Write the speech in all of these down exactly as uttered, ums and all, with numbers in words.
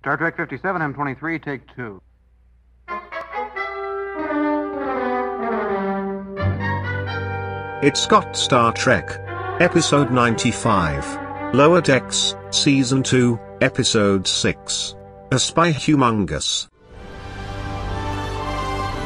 Star Trek fifty-seven, M twenty-three, take two. It's got Star Trek. Episode ninety-five. Lower Decks, Season two, Episode six. A Spy Humongous.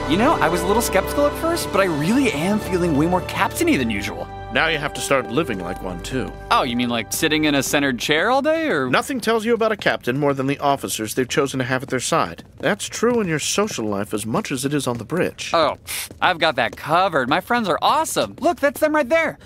You know, I was a little skeptical at first, but I really am feeling way more captainy than usual. Now you have to start living like one, too. Oh, you mean like sitting in a centered chair all day, or...? Nothing tells you about a captain more than the officers they've chosen to have at their side. That's true in your social life as much as it is on the bridge. Oh, I've got that covered. My friends are awesome. Look, that's them right there.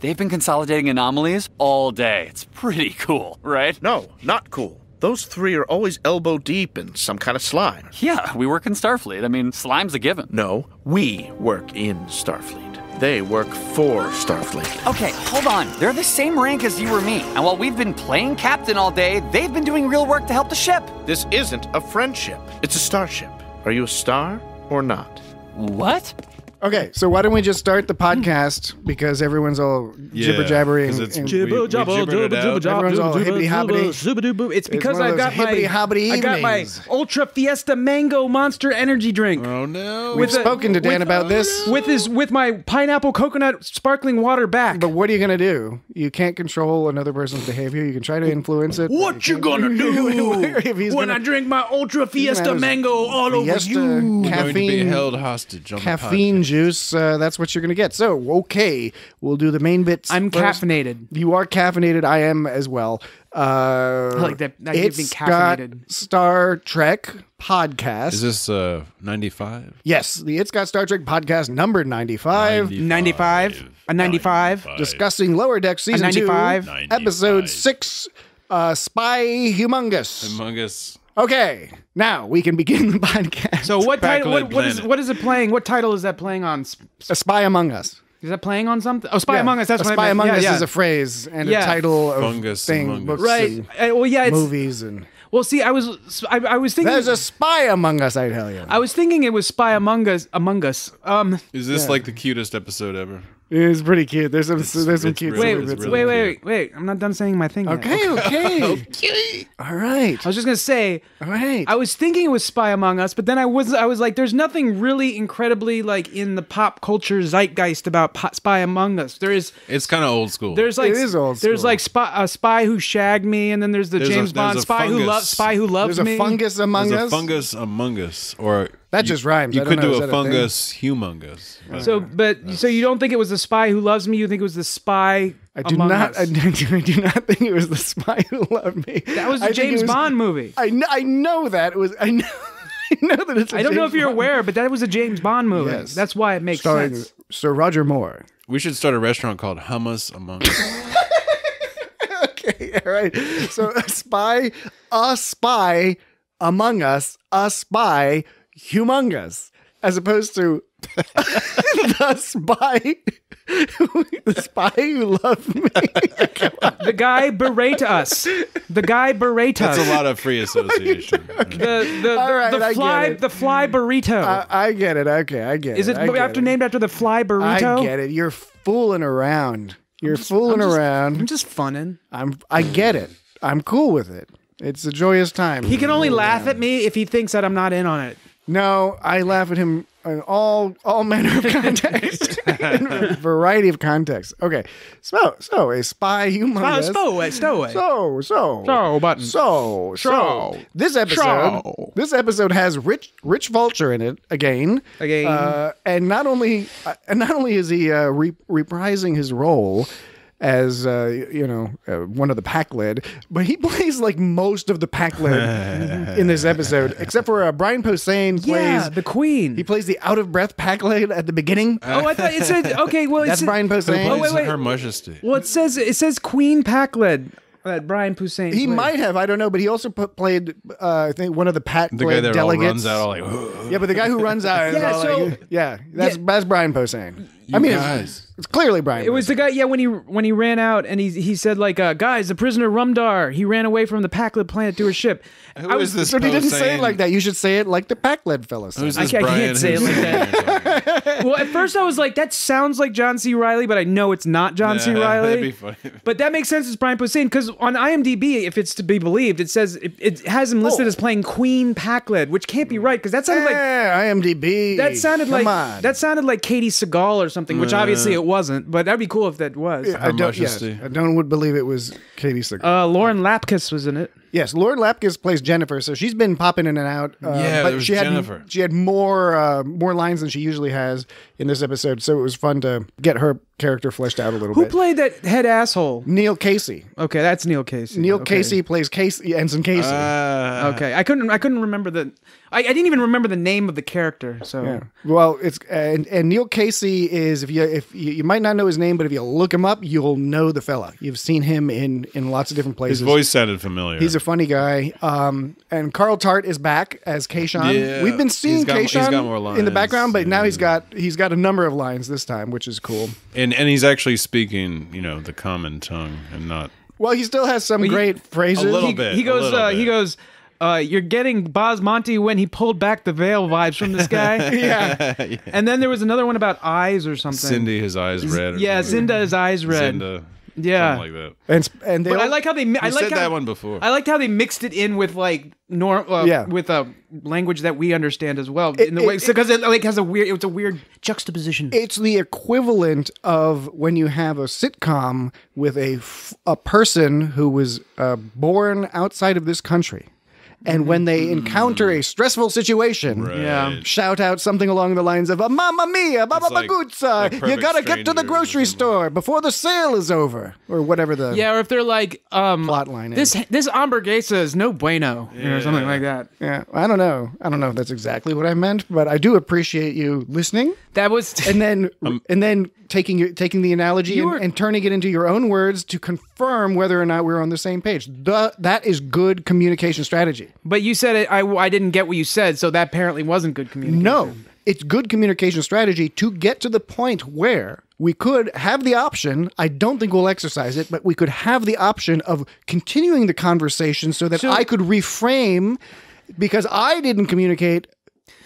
They've been consolidating anomalies all day. It's pretty cool, right? No, not cool. Those three are always elbow deep in some kind of slime. Yeah, we work in Starfleet. I mean, slime's a given. No, we work in Starfleet. They work for Starfleet. Okay, hold on. They're the same rank as you or me. And while we've been playing captain all day, they've been doing real work to help the ship. This isn't a friendship. It's a starship. Are you a star or not? What? Okay, so why don't we just start the podcast because everyone's all yeah, jibber jabbery and, and jibber jabber jibber jabber. Everyone's all hibbity hobbity. It's because I've got my I got my Ultra Fiesta Mango Monster Energy drink. Oh no! We've spoken to Dan about this with his with my pineapple coconut sparkling water back. But what are you gonna do? You can't control another person's behavior. You can try to influence it. What you gonna do when I drink my Ultra Fiesta Mango all over you? Caffeine be held hostage. Caffeine. Juice, uh, that's what you're going to get. So, okay, we'll do the main bits. I'm first. Caffeinated. You are caffeinated. I am as well. Uh, I like that. that it's caffeinated. Got Star Trek podcast. Is this uh, ninety-five? Yes, the It's Got Star Trek podcast number ninety-five. ninety-five. A ninety-five. Discussing Lower Decks Season ninety-five. two, ninety-five. Episode six, uh, Spy Humongous. Humongous. Okay, now we can begin the podcast. So what title? What, what is what is it playing? What title is that playing on? A Spy Among Us. Is that playing on something? Oh, Spy yeah. Among Us. That's a what Spy I meant. Among yeah, Us yeah. is a phrase and yeah. a title of Fungus thing, books, right? And uh, well, yeah, it's, movies and. Well, see, I was I, I was thinking there's a spy among us. I tell you, I was thinking it was Spy Among Us. Among Us. Um, is this yeah. like the cutest episode ever? It's pretty cute. There's some, it's, there's some cute. Really, wait, really wait, wait, wait, wait! I'm not done saying my thing. Okay, yet. okay, okay. All right. I was just gonna say. All right. I was thinking it was Spy Among Us, but then I was, I was like, there's nothing really incredibly like in the pop culture zeitgeist about po Spy Among Us. There is. It's kind of old school. There's like, it is old school. There's like spy, a spy who shagged me, and then there's the there's James a, there's Bond spy fungus. who loves spy who loves there's me. There's a fungus among there's us. A fungus among us, or. That you, just rhymes. You I could do a fungus, a humongous. Right? So, but That's... so you don't think it was the spy who loves me? You think it was the spy? I do among not. Us? I, do, I do not think it was the spy who loved me. That was a I James was, Bond movie. I know. I know that it was. I know. I know that it's. A I don't James know if you're Bond. aware, but that was a James Bond movie. Yes. That's why it makes Starring sense. Sir Roger Moore. We should start a restaurant called Hummus Among Us. Okay. All right. So a spy, a spy among us, a spy. Humongous, as opposed to the spy, the spy who loved me. The guy berate us. The guy berate us. That's a lot of free association. Okay. The the, All right, the fly the fly burrito. Uh, I get it. Okay, I get it. Is it after it. named after the fly burrito? I get it. You're fooling around. You're just, fooling I'm around. Just, I'm just funnin'. I'm. I get it. I'm cool with it. It's a joyous time. He can only laugh around. at me if he thinks that I'm not in on it. No, I laugh at him in all all manner of context, in a variety of contexts. Okay, so so a spy humongous. Spy, stowaway. So so so button. So so this episode Show. this episode has Rich Rich Fulcher in it again again, uh, and not only uh, and not only is he uh, re reprising his role. As uh, you know, uh, one of the Pakled, but he plays like most of the Pakled in this episode, except for uh, Brian Posehn plays yeah, the Queen. He plays the out of breath Pakled at the beginning. Uh, oh, I thought it said okay. Well, that's it said, Brian Posehn. Oh, wait, wait. Her Majesty. Well, it says it says Queen Pakled. That Brian Posehn. He played. might have, I don't know, but he also put, played, uh, I think, one of the Pat the guy that delegates. All runs out all like, yeah, but the guy who runs out. Is yeah, all so, like, yeah, that's yeah. that's Brian Posehn. You I mean, guys. It's, it's clearly Brian. It was the guy, yeah, when he when he ran out and he he said like, uh, guys, the prisoner Rumdar, he ran away from the Pakled planet to his ship. Who I was this So he didn't saying, say it like that. You should say it like the Pakled fellas. I, I can't say it like that. Well, at first I was like, that sounds like John C. Reilly, but I know it's not John nah, C. Reilly. That'd be funny. But that makes sense. It's Brian Posehn because on IMDb, if it's to be believed, it says it, it has him listed oh. as playing Queen Pakled, which can't be right because that sounded like eh, IMDb. That sounded Come like on. that sounded like Katie Sagal or something, which uh, obviously it wasn't, but that'd be cool if that was. Yeah, I, don't, yeah, I don't would believe it was Katie Sagal. Uh, Lauren Lapkus was in it. Yes, Lauren Lapkus plays Jennifer, so she's been popping in and out. Uh, yeah, but it was she Jennifer. Had, she had more uh, more lines than she usually has in this episode, so it was fun to get her character fleshed out a little Who bit. Who played that head asshole? Neil Casey. Okay, that's Neil Casey. Neil okay. Casey plays Casey, Ensign Casey. Uh, okay, I couldn't I couldn't remember the... I, I didn't even remember the name of the character, so... Yeah. Well, it's uh, and, and Neil Casey is... if you if you, you might not know his name, but if you look him up, you'll know the fella. You've seen him in, in lots of different places. His voice sounded familiar. He's a funny guy. Um, and Carl Tart is back as Kayshon. Yeah. We've been seeing Kayshon in the background, but yeah. now he's got he's got a number of lines this time, which is cool. And and he's actually speaking, you know, the common tongue and not. Well, he still has some well, great he, phrases. A little bit. He, he goes. Uh, bit. He goes. Uh, you're getting Basmati when he pulled back the veil vibes from this guy. yeah. yeah. And then there was another one about eyes or something. Xindi, his eyes red. Or yeah, Xinda, his eyes red. Xinda. Yeah, like that. And and they but all, I like how they. I like said how, that one before. I liked how they mixed it in with like norm, uh, yeah. with a language that we understand as well. It, in the it, way, because so, it like has a weird. It's a weird juxtaposition. It's the equivalent of when you have a sitcom with a a person who was uh, born outside of this country. And when they encounter a stressful situation, right. yeah. shout out something along the lines of, Mamma mia, Baba Baguzza, like, like you gotta get to the grocery store before the sale is over. Or whatever the Yeah, or if they're like, um, plot line this, is. This hamburguesa is no bueno, yeah. or something like that. Yeah, I don't know. I don't know if that's exactly what I meant, but I do appreciate you listening. That was... and then um, and then taking your, taking the analogy and, and turning it into your own words to confirm whether or not we're on the same page. The, that is good communication strategy. But you said it. I, I didn't get what you said, so that apparently wasn't good communication. No, it's good communication strategy to get to the point where we could have the option. I don't think we'll exercise it, but we could have the option of continuing the conversation so that so, I could reframe because I didn't communicate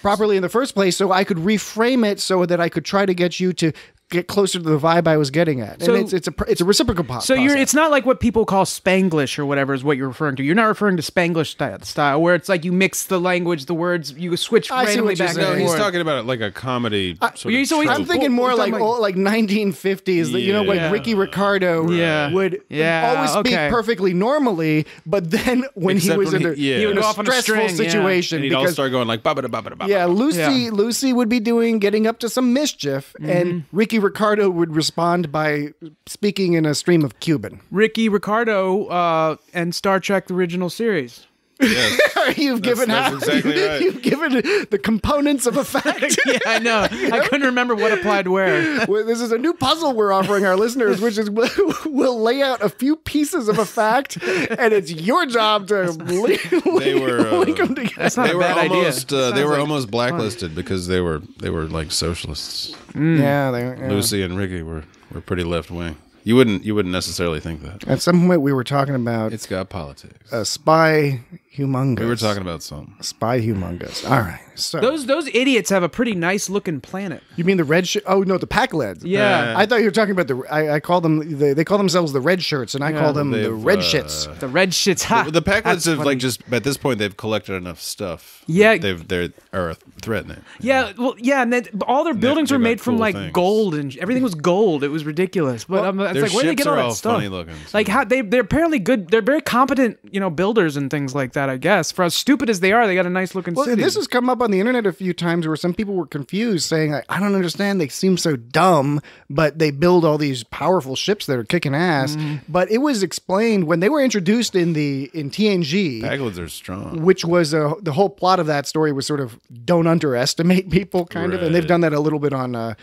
properly in the first place, so I could reframe it so that I could try to get you to get closer to the vibe I was getting at. So, and it's, it's a it's a reciprocal pop. So you're, it's not like what people call Spanglish or whatever is what you're referring to. You're not referring to Spanglish style, style where it's like you mix the language, the words, you switch I randomly back and forth. No, he's talking about it like a comedy I, sort of so I'm thinking more like old, like nineteen fifties, yeah. you know, like yeah. Ricky Ricardo yeah. would yeah. always speak okay. perfectly normally, but then when Except he was when in, he, a, yeah. he would in a stressful a string, situation. Yeah. And he'd because, all start going like, ba-ba-da, ba-ba-da, ba-ba-da. Yeah, Lucy, yeah. Lucy would be doing, getting up to some mischief, mm-hmm. and Ricky Ricardo would respond by speaking in a stream of Cuban. Ricky Ricardo uh, and Star Trek the original series. Yes. You've that's, given that's exactly right. You've given the components of a fact. Yeah, I know. You know. I couldn't remember what applied where. Well, this is a new puzzle we're offering our listeners, which is we'll lay out a few pieces of a fact, and it's your job to link, they were, uh, link them together. That's not they a bad were almost, idea. Uh, they were like almost blacklisted fun. because they were they were like socialists. Mm. Yeah, they, yeah, Lucy and Ricky were were pretty left wing. You wouldn't you wouldn't necessarily think that. At some point we were talking about It's got politics. A spy humongous. We were talking about something. A spy humongous. All right. So Those those idiots have a pretty nice looking planet. You mean the red sh Oh no, the Pakled. Yeah. Uh, I thought you were talking about the I, I call them they, they call themselves the red shirts and I yeah, call them the red uh, shits. The red shits. Ha. The, the Pakleds have funny. like just at this point they've collected enough stuff. Yeah. They've they're are threatening. Yeah, know? well yeah, and they, all their and buildings were made from cool like things. gold and everything was gold. It was ridiculous. But well, I'm It's their like where do they get all that stuff? Looking, so. Like how they—they're apparently good. They're very competent, you know, builders and things like that. I guess for as stupid as they are, they got a nice looking well, city. This has come up on the internet a few times where some people were confused, saying, like, "I don't understand. They seem so dumb, but they build all these powerful ships that are kicking ass." Mm. But it was explained when they were introduced in the in T N G. Pakleds are strong, which was a, the whole plot of that story was sort of don't underestimate people, kind right. of, and they've done that a little bit on. Uh,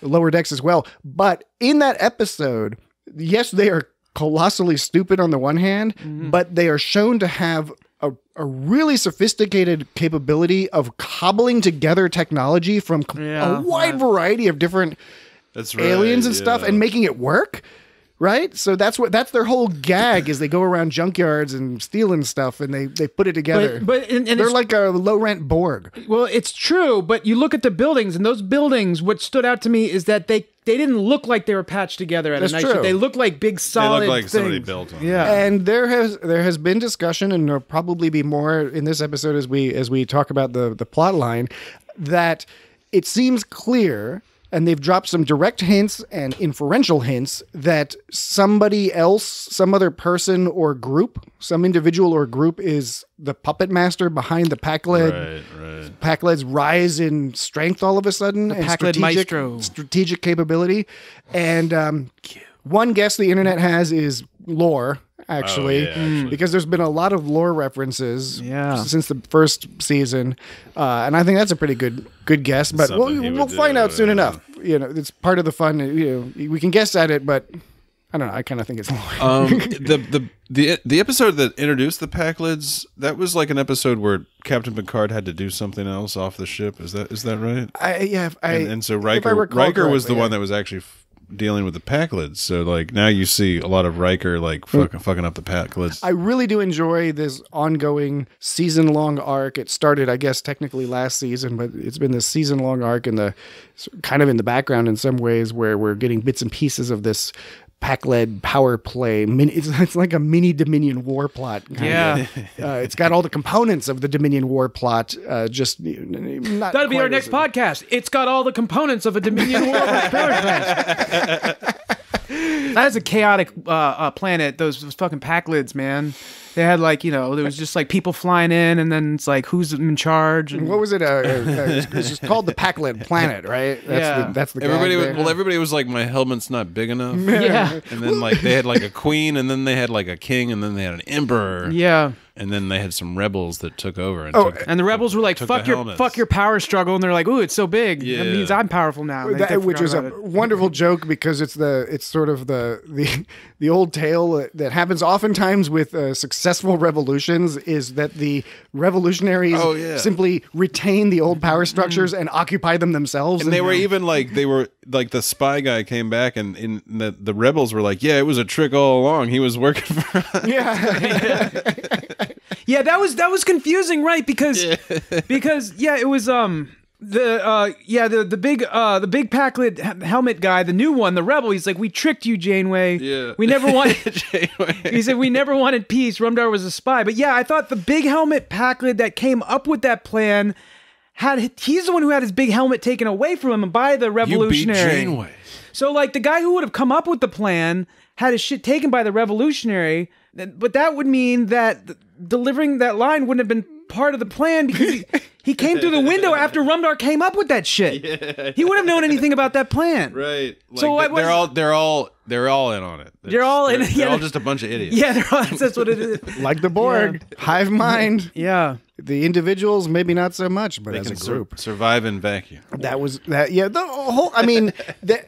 Lower Decks as well. But in that episode, yes, they are colossally stupid on the one hand, mm-hmm. but they are shown to have a, a really sophisticated capability of cobbling together technology from yeah, a wide yeah. variety of different that's right, aliens and yeah. stuff and making it work. Right? So that's what that's their whole gag is they go around junkyards and stealing stuff and they, they put it together. But, but and, and they're like a low rent Borg. Well, it's true, but you look at the buildings and those buildings, what stood out to me is that they they didn't look like they were patched together at that's a night show. They looked like big solid They looked like things. somebody built them. Yeah. And there has there has been discussion, and there'll probably be more in this episode as we as we talk about the the plot line, that it seems clear. And they've dropped some direct hints and inferential hints that somebody else, some other person or group, some individual or group is the puppet master behind the Pakled, right, right. Pakled's rise in strength all of a sudden, the and Pakled strategic, maestro. strategic capability. And um, one guess the internet has is Lore, actually, oh, yeah, actually, because there's been a lot of Lore references yeah. since the first season, uh, and I think that's a pretty good good guess. But Something we'll we'll find do, out soon yeah. enough. You know, it's part of the fun. You know, we can guess at it, but I don't know. I kind of think it's Lore. Um, the the the the episode that introduced the Paklids, that was like an episode where Captain Picard had to do something else off the ship. Is that is that right? I yeah. If I, and, and so Riker Riker was the yeah. one that was actually dealing with the Paklids, so like now you see a lot of Riker like fucking, mm. fucking up the Paklids. I really do enjoy this ongoing season-long arc. It started, I guess, technically last season, but it's been this season-long arc in the kind of in the background in some ways, where we're getting bits and pieces of this Pakled power play. It's, it's like a mini Dominion War plot. Yeah, uh, it's got all the components of the Dominion War plot. Uh, just not that'll be our next podcast. It's got all the components of a Dominion War plot. That is a chaotic uh, uh, planet. Those, those fucking Paklids, man. They had like you know there was just like people flying in, and then it's like who's in charge? And what was it? Uh, uh, it's just called the Pakled Planet, right? That's yeah, the, that's the everybody. Was, well, everybody was like, my helmet's not big enough. Yeah, and then like they had like a queen, and then they had like a king, and then they had an emperor. Yeah. And then they had some rebels that took over. And, oh, took, and the rebels were like, fuck your, fuck your power struggle. And they're like, ooh, it's so big. Yeah. That means I'm powerful now. That, which is a it. wonderful joke, because it's the it's sort of the the, the old tale that happens oftentimes with uh, successful revolutions, is that the revolutionaries oh, yeah. simply retain the old power structures mm. and occupy them themselves. And, and they were even like, they were like the spy guy came back and, and the, the rebels were like, yeah, it was a trick all along. He was working for us. Yeah. yeah. Yeah, that was that was confusing, right? Because yeah. because yeah, it was um the uh yeah the the big uh the big Pakled helmet guy, the new one, the rebel. He's like, we tricked you, Janeway. Yeah, we never wanted. Janeway. He said we never wanted peace. Rumdar was a spy. But yeah, I thought the big helmet Pakled that came up with that plan had he's the one who had his big helmet taken away from him by the revolutionary. You beat Janeway. So like the guy who would have come up with the plan had his shit taken by the revolutionary. But that would mean that delivering that line wouldn't have been part of the plan, because he, he came through the window after Rumdar came up with that shit. Yeah. He wouldn't have known anything about that plan, right? Like so th was, they're all they're all they're all in on it. It's, they're all in. They're, yeah, they're all just a bunch of idiots. Yeah, they're all, that's what it is. Like the Borg, yeah. hive mind. Yeah, the individuals maybe not so much, but they as a group, sur survive in vacuum. That was that. Yeah, the whole. I mean, the,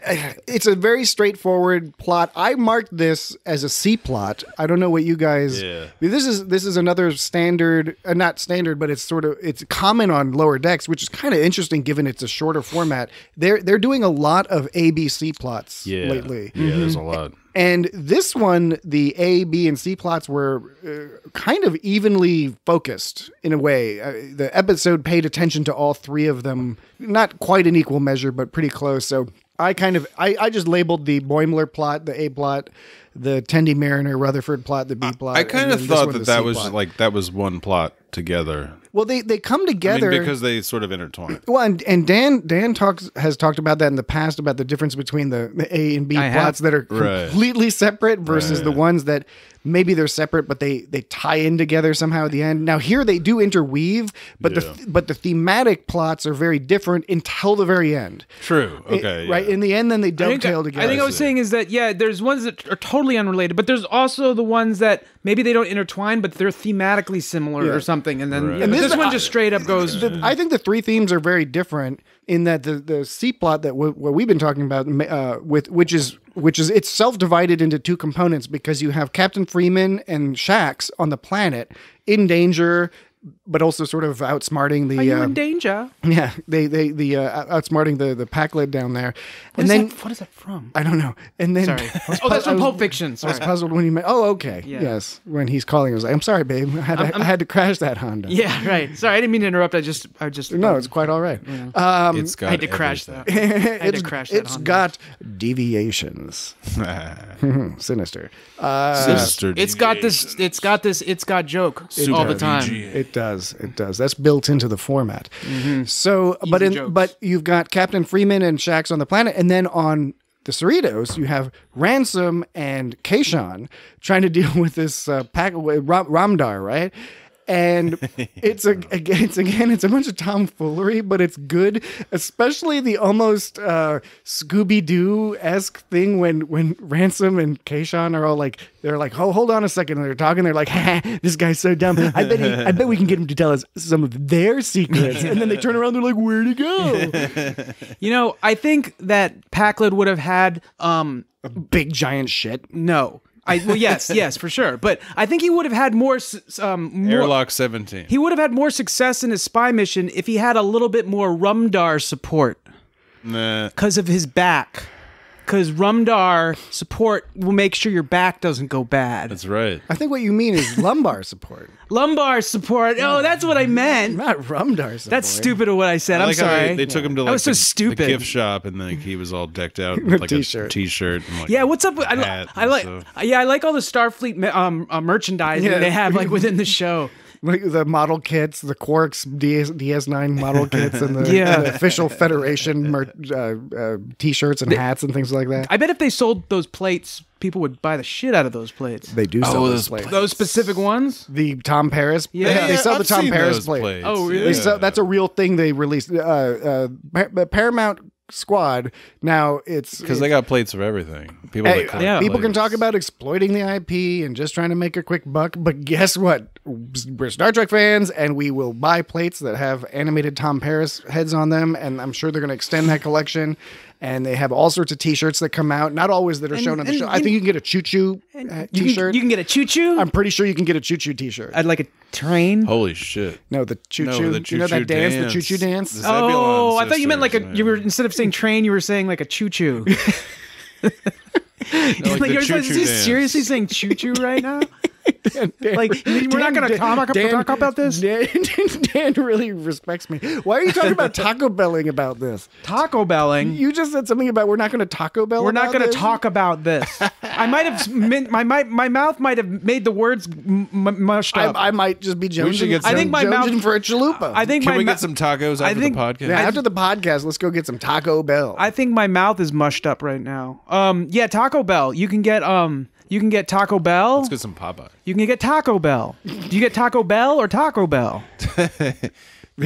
it's a very straightforward plot. I marked this as a C plot. I don't know what you guys. Yeah. This is this is another standard, uh, not standard, but it's sort of it's common on Lower Decks, which is kind of interesting given it's a shorter format. They're they're doing a lot of A B C plots yeah. lately. Yeah, mm-hmm. there's a lot. And this one, the A, B, and C plots were uh, kind of evenly focused in a way. Uh, the episode paid attention to all three of them, not quite in equal measure, but pretty close. So I kind of I, I just labeled the Boimler plot the A plot, the Tendi Mariner Rutherford plot the B plot. I, I kind of thought one, that that was plot. like that was one plot together. Well, they they come together I mean, because they sort of intertwine. Well, and and Dan Dan talks has talked about that in the past about the difference between the, the A and B I plots have. that are right. completely separate versus right. the ones that maybe they're separate but they they tie in together somehow at the end. Now here they do interweave, but yeah. the but the thematic plots are very different until the very end. True. Okay. It, yeah. Right in the end, then they dovetail together. I think I was saying is that yeah, there's ones that are totally unrelated, but there's also the ones that maybe they don't intertwine, but they're thematically similar yeah. or something, and then. Right. And This one just straight up goes... The, I think the three themes are very different in that the, the C-plot that w what we've been talking about, uh, with which is which is it's self-divided into two components, because you have Captain Freeman and Shaxs on the planet in danger but also sort of outsmarting the. Are you uh, in danger? Yeah, they they the uh, outsmarting the the Pakled down there, what and then that, what is that from? I don't know. And then sorry, was, oh, that's from Pulp Fiction. Sorry. I was puzzled when you met. Oh, okay, yeah. Yes. When he's calling, I was like, "I'm sorry, babe. I had to, I'm, I'm, I had to crash that Honda." Yeah, right. Sorry, I didn't mean to interrupt. I just I just no, um, it's quite all right. Yeah. Um, it's got I had to everything. crash that. I had to crash that. It's Honda. got deviations. Sinister. Uh, Sinister. It's deviations. got this. It's got this. It's got joke Super all the time. V G A. It does. It does. That's built into the format. Mm-hmm. So, Easy but in, jokes. but you've got Captain Freeman and Shaxs on the planet, and then on the Cerritos, you have Ransom and Kayshon trying to deal with this uh, pack Ram Ramdar, right? And it's a again, it's again, it's a bunch of tomfoolery, but it's good, especially the almost uh, Scooby-Doo-esque thing when when Ransom and Kayshon are all like, they're like, oh, hold on a second, and they're talking, they're like, ha, this guy's so dumb. I bet, he, I bet we can get him to tell us some of their secrets. And then they turn around, they're like, where'd he go? You know, I think that Pakled would have had um, a big giant shit. No. I, well, yes, yes, for sure. But I think he would have had more, um, more... Airlock seventeen. He would have had more success in his spy mission if he had a little bit more Rumdar support. Because nah. of his back. Because Rumdar support will make sure your back doesn't go bad. That's right. I think what you mean is lumbar support. Lumbar support. Oh, that's what I meant. Not Rumdar support. That's stupid of what I said. I like I'm sorry. They, they took him to like the, so stupid. the gift shop, and like he was all decked out with like t-shirt. a t-shirt. Like yeah, what's up? With, I, I, I like. So. Yeah, I like all the Starfleet um, uh, merchandise yeah. that they have like within the show. Like the model kits, the Quarks D S nine model kits, and the, yeah. the official Federation mer uh, uh, T-shirts and hats and things like that. I bet if they sold those plates, people would buy the shit out of those plates. They do sell oh, those plates. Those specific ones? The Tom Paris? Yeah, yeah they sell I've the Tom Paris plate. Plates. Oh, really? They yeah. sell, that's a real thing they released. Uh, uh, Paramount... Squad now it's because they got plates of everything. People, hey, that yeah. people can talk about exploiting the I P and just trying to make a quick buck, but guess what? We're Star Trek fans, and we will buy plates that have animated Tom Paris heads on them, and I'm sure they're going to extend that collection. And they have all sorts of T-shirts that come out, not always that are and, shown on the and, show. I think you can get a choo-choo uh, T-shirt. You can get a choo-choo? I'm pretty sure you can get a choo-choo T-shirt. I'd like a train. Holy shit. No, the choo-choo. No, you know that dance, dance, the choo-choo dance? The oh, I sisters, thought you meant like a, you were, instead of saying train, you were saying like a choo-choo. no, like like you're choo -choo saying, seriously saying choo-choo right now? Dan, Dan, like we're Dan, not going to talk, talk about this. Dan, Dan really respects me. Why are you talking about Taco Belling about this? Taco Belling. You just said something about we're not going to Taco Bell. We're not going to talk about this. I might have my my my mouth might have made the words m m mushed up. I, I might just be jonesing. I think my mouth for a chalupa. I think can my we get some tacos after I think, the podcast? Yeah, after the podcast, let's go get some Taco Bell. I think my mouth is mushed up right now. Um, yeah, Taco Bell. You can get um. You can get Taco Bell. Let's get some Popeye. You can get Taco Bell. Do you get Taco Bell or Taco Bell? The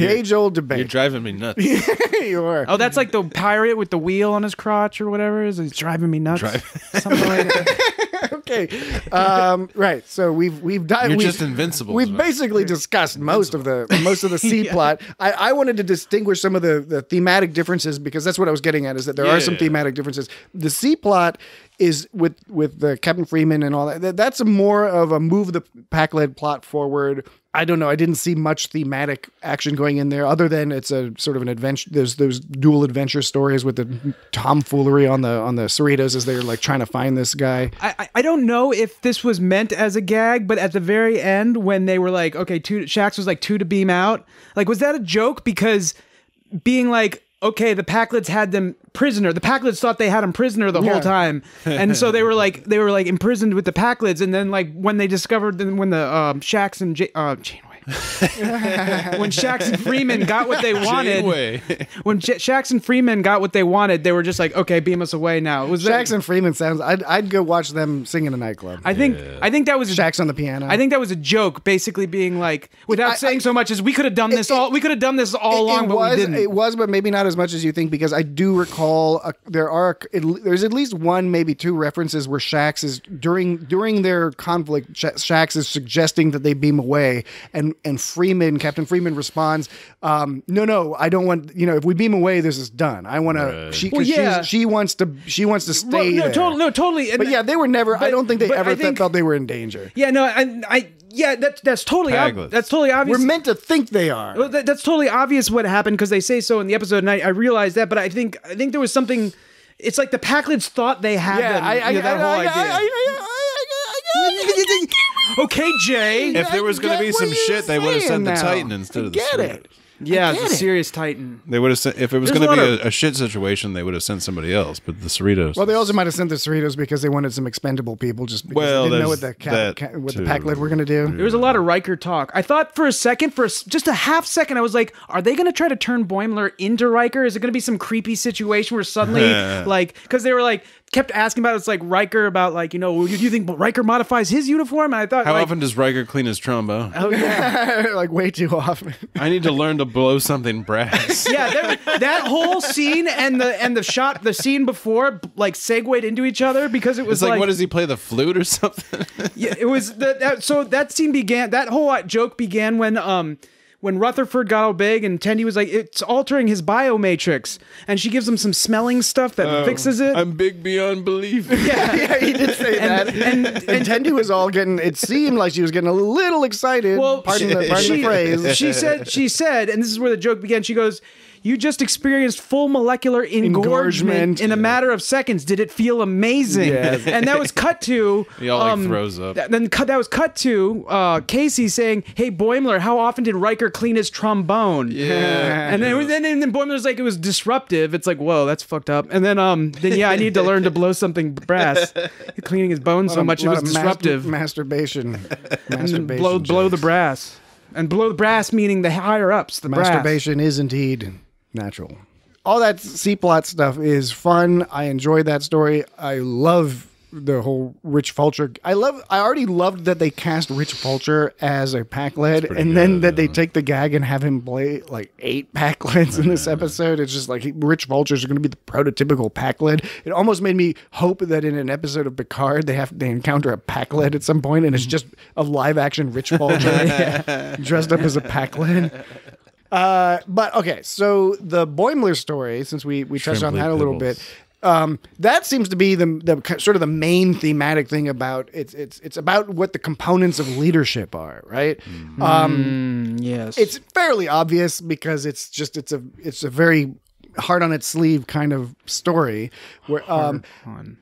age-old debate. You're driving me nuts. You are. Oh, that's like the pirate with the wheel on his crotch or whatever. Is he's driving me nuts? Drive Something like that. Okay. Um, right. So we've we've died. You're we've, just invincible. We've basically You're discussed invincible. most of the most of the C yeah. plot. I, I wanted to distinguish some of the the thematic differences because that's what I was getting at. Is that there yeah, are some yeah, thematic yeah. differences. The C plot. Is with with the Captain Freeman and all that. That's a more of a move the Pakled plot forward. I don't know. I didn't see much thematic action going in there, other than it's a sort of an adventure. There's those dual adventure stories with the tomfoolery on the on the Cerritos as they're like trying to find this guy. I I don't know if this was meant as a gag, but at the very end when they were like, okay, two, Shaxs was like two to beam out. Like, was that a joke? Because being like. Okay, the Pakleds had them prisoner. The Pakleds thought they had them prisoner the yeah. whole time, and so they were like they were like imprisoned with the Pakleds. And then like when they discovered, then when the um, Shaxs and J uh, Janeway, when Shaxs and Freeman got what they wanted, Janeway. when J Shaxs and Freeman got what they wanted, they were just like, okay, beam us away now. It was Shaxs and Freeman sounds. I'd I'd go watch them sing in a nightclub. I think yeah. I think that was Shaxs on the piano. I think that was a joke, basically being like, without I, saying I, so much as we could have done this it, all. We could have done this all it, along, it but was, we didn't. It was, but maybe not as much as you think, because I do recall a, there are a, it, there's at least one, maybe two references where Shaxs is during during their conflict. Shaxs is suggesting that they beam away, and and and Freeman, Captain Freeman responds, um, "No, no, I don't want. You know, if we beam away, this is done. I want to. Right. She, well, yeah. she wants to. She wants to stay. Well, no, there. Totally, no, totally. And but yeah, they were never. But, I don't think they ever think, felt they were in danger. Yeah, no, I, I yeah, that that's totally ob that's totally obvious. We're meant to think they are. Well, that, that's totally obvious what happened because they say so in the episode, and I, I realized that. But I think I think there was something. It's like the Pakleds thought they had yeah, them. I, I, you know, that I, whole I, idea. I, I, I, I, okay, Jay. If there was going to be some shit, they would have sent the Titan instead of the Spirit. I get it. Yeah, the serious Titan. They would have sent, if it was going to be a, a shit situation, they would have sent somebody else. But the Cerritos. Well, they also might have sent the Cerritos because they wanted some expendable people. Just because well, they didn't know what the cat, cat, what the Pakled were going to do. There was a lot of Riker talk. I thought for a second, for a, just a half second, I was like, are they going to try to turn Boimler into Riker? Is it going to be some creepy situation where suddenly, like, because they were like. Kept asking about it. It's like Riker about like you know do you think Riker modifies his uniform? And I thought how like, often does Riker clean his trombone? Oh yeah, like way too often. I need to learn to blow something brass. Yeah, that, that whole scene and the and the shot the scene before like segued into each other because it was it's like, like what does he play the flute or something? Yeah, it was the, that. So that scene began. That whole joke began when um. when Rutherford got all big and Tendi was like, it's altering his biomatrix. And she gives him some smelling stuff that um, fixes it. I'm big beyond belief. Yeah, yeah he did say and, that. And, and, and, and Tendi was all getting, it seemed like she was getting a little excited. Well, pardon, she, the, pardon she, the phrase. She said, she said, and this is where the joke began, she goes, you just experienced full molecular engorgement, engorgement in a matter of seconds. Did it feel amazing? Yes. And that was cut to. He all um, like throws up. Th then cut, that was cut to uh, Casey saying, "Hey Boimler, how often did Riker clean his trombone?" Yeah. And then, yeah. then and then Boimler's like, "It was disruptive." It's like, whoa, that's fucked up. And then um, then yeah, I need to learn to blow something brass. Cleaning his bone so of, much it was disruptive. Mas masturbation. Masturbation. And blow, blow the brass, and blow the brass meaning the higher ups. The masturbation brass. Is indeed. Natural. All that C-plot stuff is fun. I enjoyed that story. I love the whole Rich Fulcher. I love. I already loved that they cast Rich Fulcher as a Pakled, and good, then that yeah. they take the gag and have him play like eight Pakleds in this episode. It's just like he, Rich Vultures are going to be the prototypical Pakled. It almost made me hope that in an episode of Picard, they have they encounter a Pakled at some point, and it's just a live action Rich Fulcher yeah. dressed up as a Pakled. Uh, but okay, so the Boimler story, since we, we touched Shrimply on that a little pibbles. bit, um, that seems to be the, the sort of the main thematic thing about it's, it's, it's about what the components of leadership are, right? Mm. Um, mm, yes, it's fairly obvious because it's just, it's a, it's a very hard on its sleeve kind of story where, um,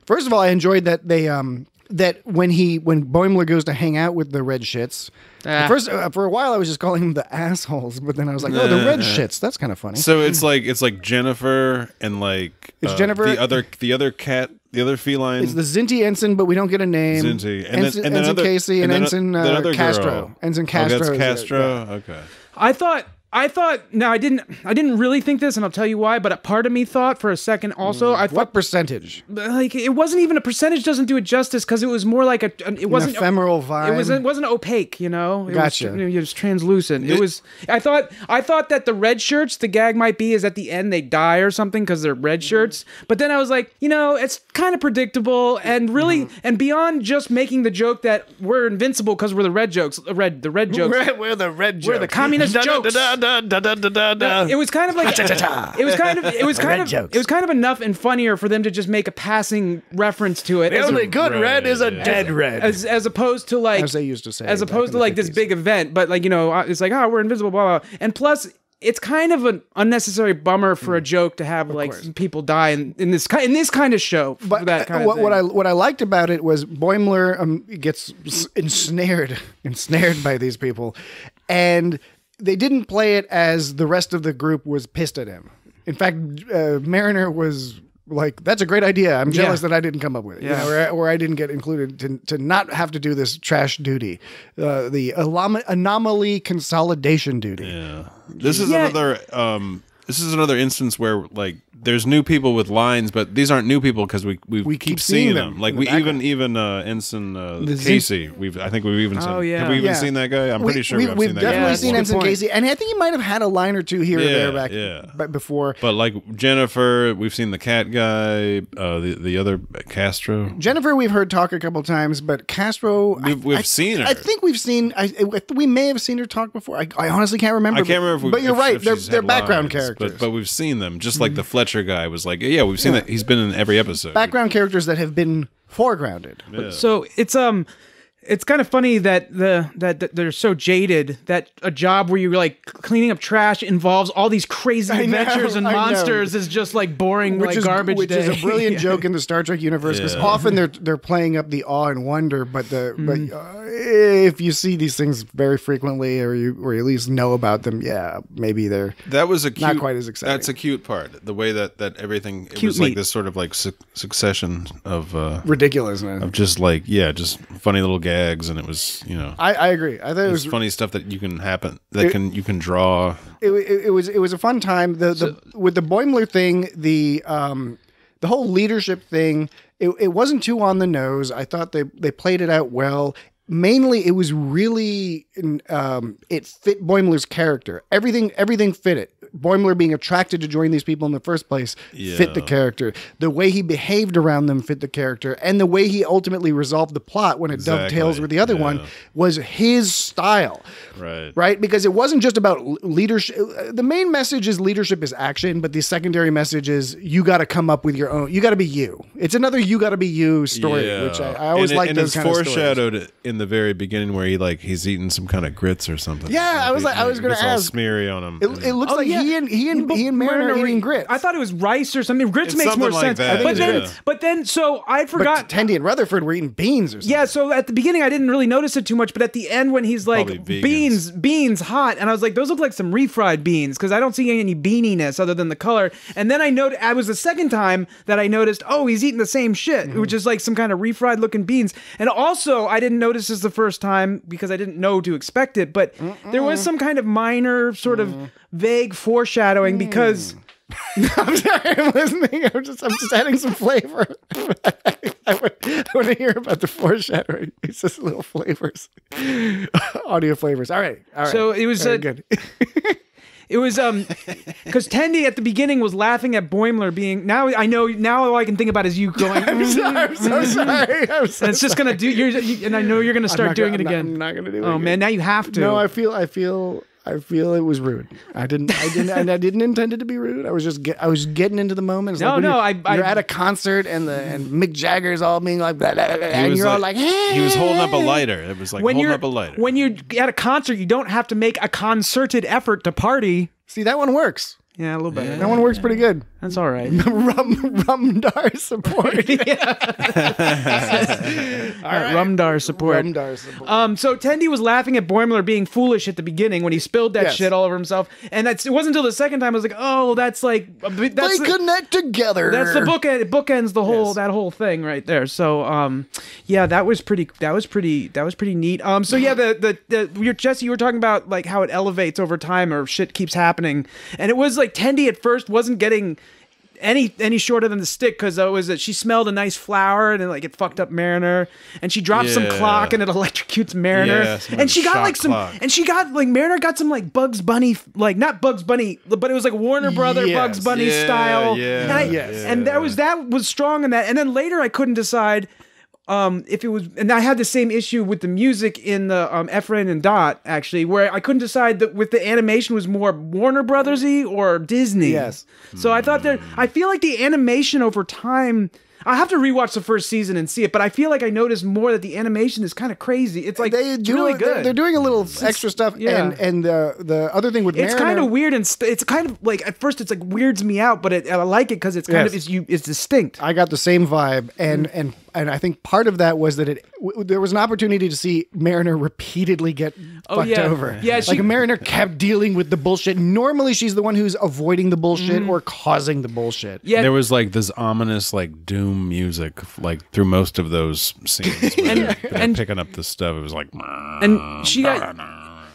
first of all, I enjoyed that they, um, that when he when Boimler goes to hang out with the red shits, ah. first uh, for a while I was just calling him the assholes, but then I was like, oh, the red shits, that's kind of funny. So it's like it's like Jennifer and like it's uh, Jennifer the other the other cat the other feline. It's the Xindi ensign, but we don't get a name. Xindi and ensign, then, and then ensign other, Casey and, and then, ensign uh, then Castro. Ensign Castro. Oh, that's Castro. It, yeah. Okay. I thought. I thought no, I didn't. I didn't really think this, and I'll tell you why. But a part of me thought for a second. Also, mm. I thought what percentage? Like it wasn't even a percentage. Doesn't do it justice because it was more like a. It wasn't An ephemeral vibe. It wasn't. It wasn't opaque. You know. It gotcha. Was, it was translucent. It, it was. I thought. I thought that the red shirts. The gag might be is at the end they die or something because they're red shirts. But then I was like, you know, it's kind of predictable and really mm. and beyond just making the joke that we're invincible because we're the red jokes. Red the red jokes. We're, we're the red jokes. We're the communist jokes. Da, da, da, da, da. It was kind of like it was kind of it was kind of jokes. It was kind of enough and funnier for them to just make a passing reference to it. The only good red, red is a yeah. dead red, as, as opposed to like as they used to say, as opposed to like fifties. This big event. But like you know, it's like oh, we're invisible, blah blah. And plus, it's kind of an unnecessary bummer for a joke to have of like course. people die in, in this kind in this kind of show. But that kind uh, what, of thing. what I what I liked about it was Boimler um, gets ensnared ensnared by these people, and. They didn't play it as the rest of the group was pissed at him. In fact, uh, Mariner was like, that's a great idea. I'm jealous yeah. that I didn't come up with it. Yeah. You know, or, or I didn't get included to, to not have to do this trash duty. Uh, the anom anomaly consolidation duty. Yeah. This is yeah. another um, this is another instance where like there's new people with lines, but these aren't new people because we we keep, keep seeing, seeing them. them. Like we even even uh, Ensign uh, Casey. We've I think we've even seen. Oh yeah, have we even yeah. seen that guy? I'm we, pretty sure we, we've, we've seen that guy. We've definitely seen Ensign Casey, and I think he might have had a line or two here yeah, or there back yeah. before. But like Jennifer, we've seen the cat guy, uh, the the other Castro. Jennifer, we've heard talk a couple times, but Castro, we've, we've I, seen I, her. I think we've seen. I, we may have seen her talk before. I, I honestly can't remember. I can't remember. If we, but you're if, right. If they're they're background lines, characters, but, but we've seen them. Just like the Fletcher guy was like, yeah, we've seen yeah. that. He's been in every episode. Background characters that have been foregrounded. Yeah. So it's um, it's kind of funny that the that, that they're so jaded that a job where you're like cleaning up trash involves all these crazy adventures know, and monsters is just like boring, which like is, garbage. Which day. is a brilliant yeah. joke in the Star Trek universe because yeah. often they're they're playing up the awe and wonder, but the mm. but uh, if you see these things very frequently or you or you at least know about them, yeah, maybe they're that was a cute, not quite as exciting. That's a cute part. The way that that everything it cute was meat. like this sort of like su succession of uh, ridiculousness of just like yeah, just funny little games. Eggs and it was, you know, I, I agree. I thought it was funny stuff that you can happen that it, can you can draw. It, it, it was it was a fun time. The, the so, with the Boimler thing, the um, the whole leadership thing. It, it wasn't too on the nose. I thought they they played it out well. Mainly, it was really um, it fit Boimler's character. Everything everything fit it. Boimler being attracted to join these people in the first place yeah. fit the character. The way he behaved around them fit the character. And the way he ultimately resolved the plot when it exactly. dovetails with the other yeah. one was his style. Right. Right? Because it wasn't just about leadership. The main message is leadership is action, but the secondary message is you got to come up with your own. You got to be you. It's another you got to be you story, yeah. which I, I always like those kind of stories. And it's foreshadowed in the very beginning where he like he's eating some kind of grits or something. Yeah, like I was like I was going to ask. It's all smeary on him. It, and, it looks oh, like yeah. He and, he, and, he and Mariner eating grits. I thought it was rice or something. Grits it's makes something more like sense. That. But, then, yeah. but then, so I forgot. But Tendi and Rutherford were eating beans or something. Yeah, so at the beginning, I didn't really notice it too much. But at the end, when he's like, beans, beans hot. And I was like, those look like some refried beans because I don't see any beaniness other than the color. And then I noticed, I was the second time that I noticed, oh, he's eating the same shit, mm-hmm. which is like some kind of refried looking beans. And also, I didn't notice this the first time because I didn't know to expect it. But mm-mm. there was some kind of minor sort mm-hmm. of vague foreshadowing because mm. I'm sorry, I'm listening. I'm just I'm just adding some flavor. I want to hear about the foreshadowing. It's just little flavors, audio flavors. All right, all right. So it was uh, good. It was um because Tendi at the beginning was laughing at Boimler being now I know now all I can think about is you going. I'm, so, I'm so sorry. I'm so and it's just sorry. gonna do. You're, you, and I know you're gonna start doing gonna, it I'm again. Not, I'm not gonna do it. Oh again. man, now you have to. No, I feel. I feel. I feel it was rude. I didn't. I didn't. And I didn't intend it to be rude. I was just. Get, I was getting into the moment. It's no, like no. You're, I, you're I, at a concert and the and Mick Jagger's all being like, blah, blah, blah, and you're like, all like, hey. He was holding up a lighter. It was like when holding up a lighter. When you're at a concert, you don't have to make a concerted effort to party. See, that one works. Yeah, a little bit. Yeah, that one works yeah. pretty good. That's all right. Rum, Rumdar support. all, all right. Rumdar support. Rumdar support. Um, so Tendi was laughing at Boimler being foolish at the beginning when he spilled that yes. shit all over himself. And that's, it wasn't until the second time I was like, oh, that's like... That's they the, connect together. That's the book. It bookends the whole, yes. that whole thing right there. So, um, yeah, that was pretty, that was pretty, that was pretty neat. Um, so yeah, the, the, the your, Jesse, you were talking about like how it elevates over time or shit keeps happening. And it was like, like Tendi at first wasn't getting any any shorter than the stick because it was that she smelled a nice flower and then, like it fucked up Mariner and she dropped yeah. some clock and it electrocutes Mariner yeah, and she got like some clock. and she got like Mariner got some like Bugs Bunny like not Bugs Bunny but it was like Warner Brother yes. Bugs Bunny yeah, style yeah, and, I, yes. and that was that was strong in that and then later I couldn't decide um if it was and I had the same issue with the music in the um Efren and Dot actually where I couldn't decide that with the animation was more Warner Brothers-y or Disney yes so I thought that I feel like the animation over time I have to rewatch the first season and see it, but I feel like I noticed more that the animation is kind of crazy. It's like they do, really good. They're, they're doing a little extra stuff, yeah. and and the the other thing with Mariner, it's kind of weird and st it's kind of like at first it's like weirds me out, but it, I like it because it's kind yes. of it's you it's distinct. I got the same vibe, and and and I think part of that was that it w there was an opportunity to see Mariner repeatedly get oh, fucked yeah. over. Yeah, she, like Mariner kept dealing with the bullshit. Normally she's the one who's avoiding the bullshit mm-hmm. or causing the bullshit. Yeah, there was like this ominous like doom music like through most of those scenes and, and picking up the stuff it was like and she got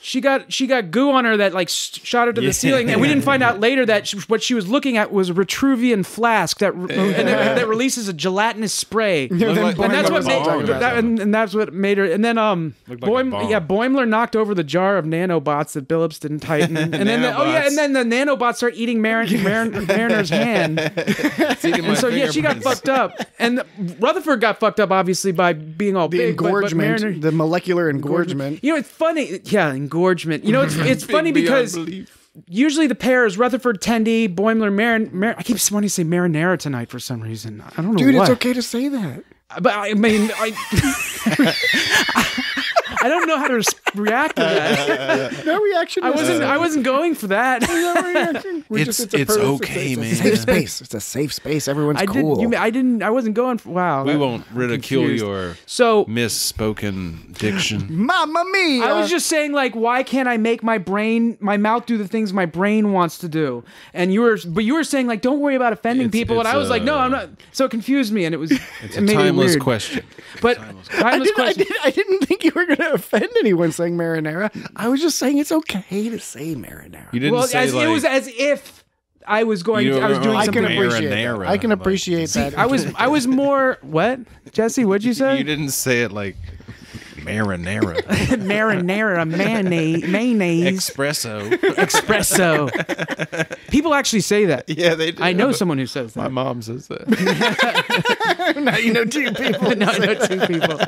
She got she got goo on her that like shot her to yeah. the ceiling, and we didn't find out later that she, what she was looking at was a Retruvian flask that yeah. and that, that releases a gelatinous spray. Yeah, and, like, and that's what made, that, and, and that's what made her. And then um, like Boim, yeah, Boimler knocked over the jar of nanobots that Billups didn't tighten, and then the, oh yeah, and then the nanobots start eating Marin, Marin, Mariner's hand. And so yeah, she got fucked up, and the, Rutherford got fucked up obviously by being all the big, engorgement, but, but Mariner, the molecular engorgement. You know, it's funny, yeah, engorgement. You know, it's it's funny because usually the pair is Rutherford, Tendi, Boimler, Marin. Mar I keep wanting to say Marinara tonight for some reason. I don't know, dude. What. It's okay to say that, but I mean, I. I don't know how to re react to that. No reaction. I wasn't. I wasn't going for that. No it's just, it's, it's okay, man. It's a safe space. It's a safe space. Everyone's I cool. Didn't, you, I didn't. I wasn't going for. Wow. We won't ridicule confused. your so misspoken diction. Mamma mia! I was just saying, like, why can't I make my brain, my mouth, do the things my brain wants to do? And you were, but you were saying, like, don't worry about offending it's, people. It's and I was a, like, no, I'm not. So it confused me, and it was. It's it a timeless it question. But timeless, timeless I didn't, question. I, did, I didn't think you were gonna offend anyone saying marinara. I was just saying it's okay to say marinara. You didn't well, say as, like, it was as if I was going. You, to, I was doing I something. Can appreciate marinara, that. I can appreciate like, that. See, I was. I was more. What, Jesse? What'd you say? You didn't say it like marinara. Marinara, mayonnaise, mayonnaise, espresso, espresso. People actually say that. Yeah, they do. I know someone who says that. My mom says that. Now you know two people. Now I know two people.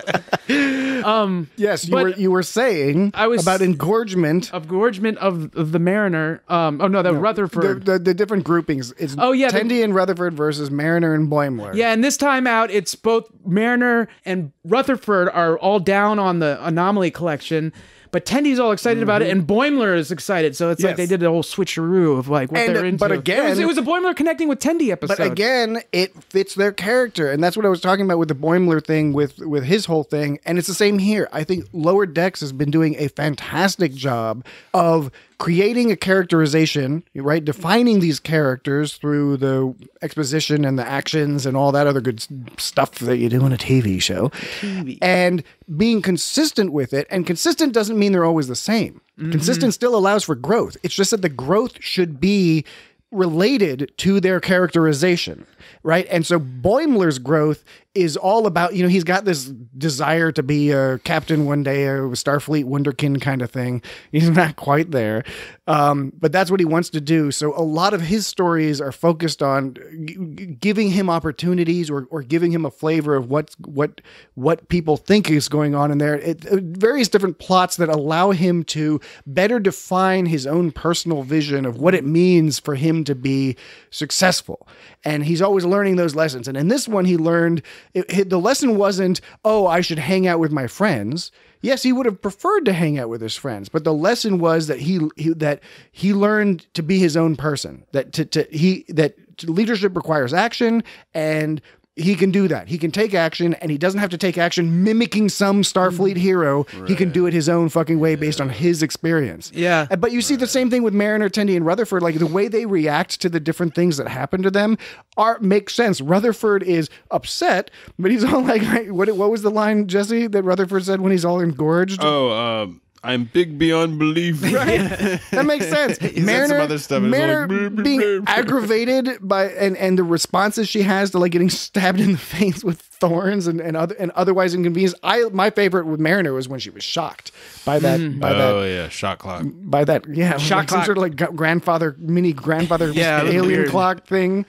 Um, yes, you were you were saying I was about engorgement, engorgement of, of the Mariner. Um, oh no, the no, Rutherford. The, the, the different groupings. It's oh yeah, Tendi the, and Rutherford versus Mariner and Boimler. Yeah, and this time out, it's both Mariner and Rutherford are all down on the anomaly collection. But Tendi's all excited mm-hmm. about it, and Boimler is excited. So it's yes. like they did the whole switcheroo of like what and, they're into. But again, it was, it was a Boimler connecting with Tendi episode. But again, it fits their character, and that's what I was talking about with the Boimler thing, with with his whole thing. And it's the same here. I think Lower Decks has been doing a fantastic job of creating a characterization, right? Defining these characters through the exposition and the actions and all that other good stuff that you do in a T V show. T V. And being consistent with it. And consistent doesn't mean they're always the same. Mm-hmm. Consistent still allows for growth. It's just that the growth should be related to their characterization, right? And so Boimler's growth is all about, you know, he's got this desire to be a captain one day, a Starfleet wunderkind kind of thing. He's not quite there, um, but that's what he wants to do. So a lot of his stories are focused on g giving him opportunities or, or giving him a flavor of what, what, what people think is going on in there. It, it, various different plots that allow him to better define his own personal vision of what it means for him to be successful. And he's always learning those lessons. And in this one, he learned... It, it, the lesson wasn't, oh, I should hang out with my friends. Yes, he would have preferred to hang out with his friends, but the lesson was that he, he that he learned to be his own person. That to, to he that leadership requires action, and he can do that. He can take action, and he doesn't have to take action mimicking some Starfleet hero. Right. He can do it his own fucking way based yeah. on his experience. Yeah. But you right. see the same thing with Mariner, Tendi, and Rutherford. Like, the way they react to the different things that happen to them are makes sense. Rutherford is upset, but he's all like, what, what was the line, Jesse, that Rutherford said when he's all engorged? Oh, um... I'm big beyond belief. Right? That makes sense. He Mariner, said some other stuff. Mariner like, bleep, being bleep, bleep. aggravated by and and the responses she has to like getting stabbed in the face with thorns and and other and otherwise inconvenienced. I my favorite with Mariner was when she was shocked by that. Mm. By oh that, yeah, shot clock. By that yeah, shot like clock. Some sort of like grandfather mini grandfather yeah, alien weird. clock thing.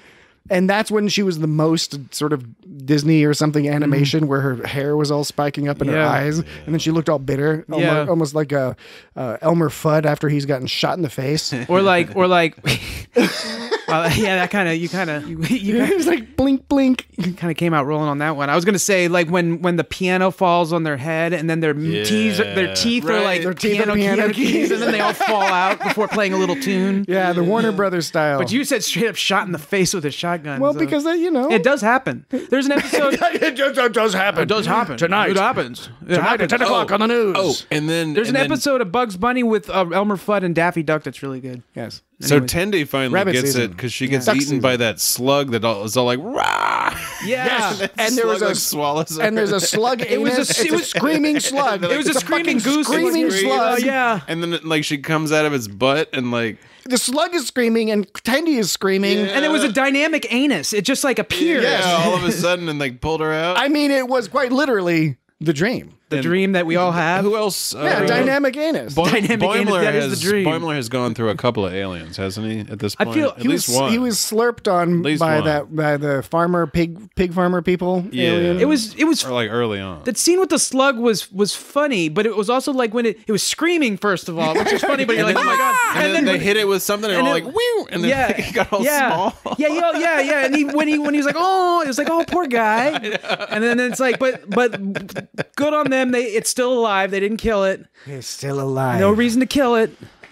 And that's when she was the most sort of Disney or something animation mm. where her hair was all spiking up in yeah. her eyes. Yeah. And then she looked all bitter, almost, yeah. almost like a, uh, Elmer Fudd after he's gotten shot in the face. Or like, or like, uh, yeah, that kind of, you kind of, you, you it was like blink, blink. You kind of came out rolling on that one. I was going to say like when, when the piano falls on their head and then their, yeah. tees, their teeth right. are like their piano, teeth are piano, piano keys. keys and then they all fall out before playing a little tune. Yeah, the Warner Brothers style. But you said straight up shot in the face with a shot. Guns, well, because uh, you know it does happen. There's an episode. it, does, it does happen. It does happen tonight. It happens it tonight happens. at ten o'clock oh. on the news. Oh, and then there's and an then... episode of Bugs Bunny with uh, Elmer Fudd and Daffy Duck that's really good. Yes. So anyways, Tendi finally Rabbit gets season. it because she gets yeah. eaten by that slug that all, is all like, rah! Yeah, yes. and there was a like swallows. And there's a slug. It was a, it was a screaming slug. It was a screaming goose. Screaming slug. Oh, yeah. And then like she comes out of its butt and like. The slug is screaming and Tendi is screaming. Yeah. And it was a dynamic anus. It just like appeared. Yeah, all of a sudden and like pulled her out. I mean, it was quite literally the dream. The and dream that we all have. Who else? Uh, yeah, dynamic anus. Bo dynamic Boimler anus, has, is the dream. Boimler has gone through a couple of aliens, hasn't he? At this point, I feel at he least was, one. He was slurped on by one. that by the farmer pig pig farmer people. Yeah, alien. it was it was or like early on. That scene with the slug was was funny, but it was also like when it it was screaming first of all, which is funny. But you're like, oh my god! And, and then, then they hit it with something, and, and all it, like, whew! And then yeah, like, he got all yeah, small. Yeah, yeah, yeah, yeah. And he, when he when he was like, oh, it was like, oh, poor guy. And then it's like, but but good on them. They, it's still alive. They didn't kill it. It's still alive. No reason to kill it,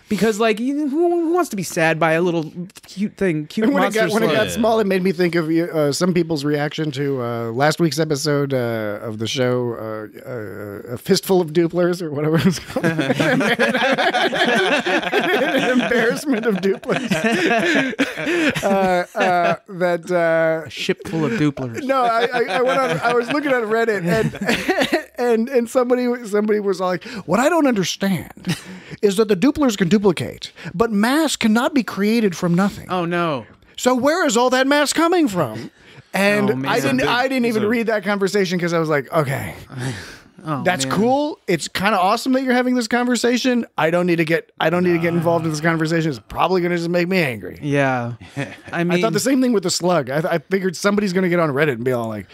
because like who, who wants to be sad by a little cute thing? Cute and when monster. It got, when it got small, it made me think of uh, some people's reaction to uh, last week's episode uh, of the show, uh, uh, "A Fistful of Duplers" or whatever it's called. An embarrassment of duplers. uh, uh, that uh, a ship full of duplers. No, I, I, I went on. I was looking at Reddit and. And and somebody somebody was like, what I don't understand is that the duplers can duplicate, but mass cannot be created from nothing. Oh no! So where is all that mass coming from? And oh, I didn't I didn't even read that conversation because I was like, okay, oh, that's man. cool. It's kind of awesome that you're having this conversation. I don't need to get I don't need to get involved in this conversation. It's probably going to just make me angry. Yeah, I mean, I thought the same thing with the slug. I, I figured somebody's going to get on Reddit and be all like,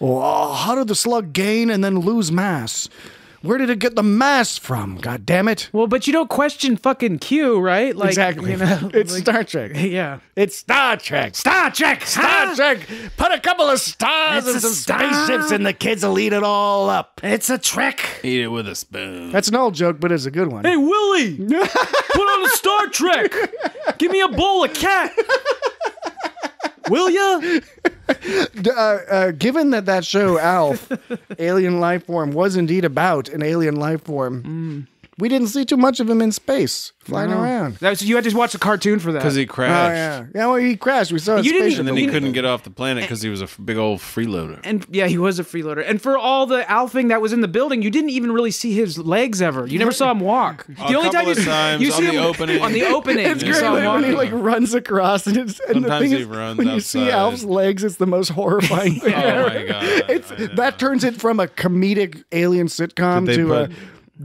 oh, how did the slug gain and then lose mass? Where did it get the mass from? God damn it! Well, but you don't question fucking Q, right? Like, exactly. You know, it's like, Star Trek. Yeah, it's Star Trek. Star Trek. Star huh? Trek. Put a couple of stars it's and some star. spaceships, and the kids will eat it all up. It's a Trek. Eat it with a spoon. That's an old joke, but it's a good one. Hey, Willie, put on a Star Trek. Give me a bowl of cat. Will ya? Uh, uh, given that that show, ALF, Alien Life Form, was indeed about an alien life form, mm. we didn't see too much of him in space flying no. around. That was, you had to watch a cartoon for that. Because he crashed. Oh, yeah. yeah, well, he crashed. We saw a spaceship. And then he couldn't get off the planet because he was a big old freeloader. And yeah, he was a freeloader. And for all the ALFing that was in the building, you didn't even really see his legs ever. You never saw him walk. The a only time you, times you see on him the opening. on the opening. It's great when he like runs across. And, it's, and Sometimes the thing he is, runs when outside. you see ALF's legs, it's the most horrifying thing. Oh my god! It's that turns it from a comedic alien sitcom to a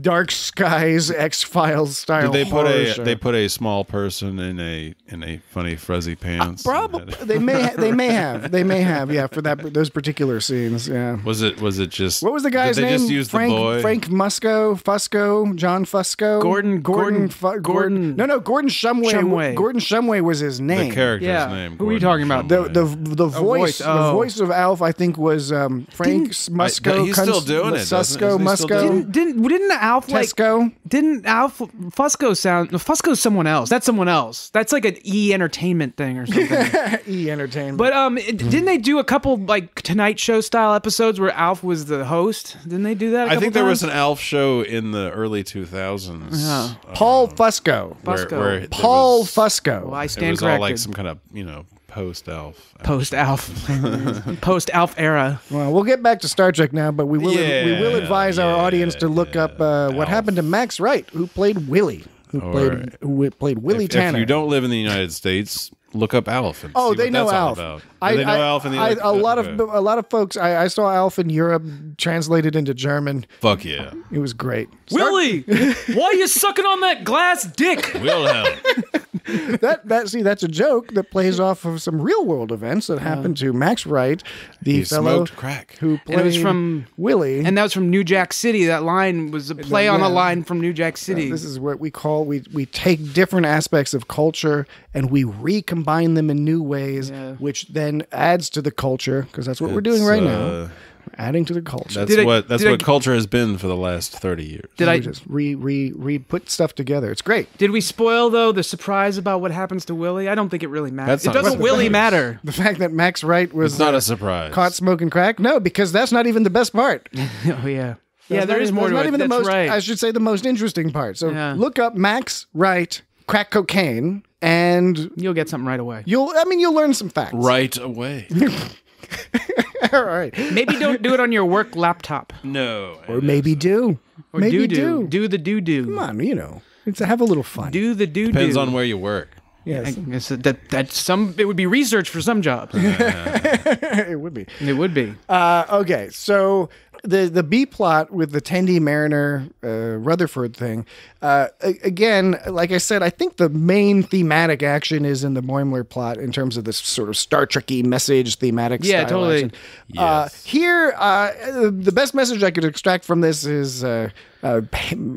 Dark Skies, X-Files style. Did they put a show. they put a small person in a in a funny fuzzy pants? Uh, probably they may ha they may have they may have yeah for that those particular scenes yeah. Was it was it just what was the guy's did they name? Just use Frank the boy? Frank Musco Fusco John Fusco Gordon Gordon Gordon, Fu Gordon no no Gordon Shumway, Shumway Gordon Shumway was his name the character's yeah. name. Gordon Who are you talking about? The the the voice, oh, voice. Oh. the voice of ALF I think was um, Frank didn't, Musco. I, he's still doing it. Susco Musco didn't didn't, didn't Alf, Tesco? Like, didn't Alf Fusco sound? No, Fusco's someone else. That's someone else. That's like an E! Entertainment thing or something. E! Entertainment. But um, it, didn't they do a couple like Tonight Show style episodes where Alf was the host? Didn't they do that? A I think there times? was an Alf show in the early two thousands. Yeah. Paul um, Fusco. Fusco. Where, where Paul was, Fusco. Well, I stand corrected. It was corrected. all like some kind of you know. Post ALF, post ALF, post ALF era. Well, we'll get back to Star Trek now, but we will yeah, we will advise yeah, our audience to look yeah, up uh, what happened to Max Wright, who played Willie, who or played who played Willie if, Tanner. If you don't live in the United States, look up ALF. And oh, see they, what know that's ALF. All about. I, they know I, ALF. In the I, a lot okay. of a lot of folks. I, I saw ALF in Europe translated into German. Fuck yeah, it was great. Willie, why are you sucking on that glass dick? Wilhelm. that that see that's a joke that plays off of some real world events that happened to Max Wright, the he fellow smoked crack. who played and it was from Willie, and that was from New Jack City. That line was a play yeah. on a line from New Jack City. Uh, this is what we call we we take different aspects of culture and we recombine them in new ways, yeah. which then adds to the culture because that's what it's, we're doing right uh, now. Adding to the culture. That's did what I, that's what I, culture has been for the last thirty years. Did I we just re re re put stuff together? It's great. Did we spoil though the surprise about what happens to Willie? I don't think it really matters. It doesn't really matter. The fact that Max Wright was it's not uh, a surprise. Caught smoking crack? No, because that's not even the best part. Oh yeah. That's yeah, there not, is more to not it. Even that's the most right. I should say the most interesting part. So yeah. look up Max Wright crack cocaine. and you'll get something right away. You'll, I mean, you'll learn some facts right away. All right. Maybe don't do it on your work laptop. No. Or maybe do. Or maybe do do. Do the do do. Come on, you know, it's a, have a little fun. Do the do do. Depends on where you work. Yes, I guess that that some it would be research for some jobs. It would be. It would be. Uh, okay, so the the B plot with the Tendi Mariner uh, Rutherford thing. Uh, again, like I said, I think the main thematic action is in the Boimler plot in terms of this sort of Star Trek-y message thematic. Yeah, style totally. Action. Yes. Uh, here, uh, the best message I could extract from this is. Uh, Uh,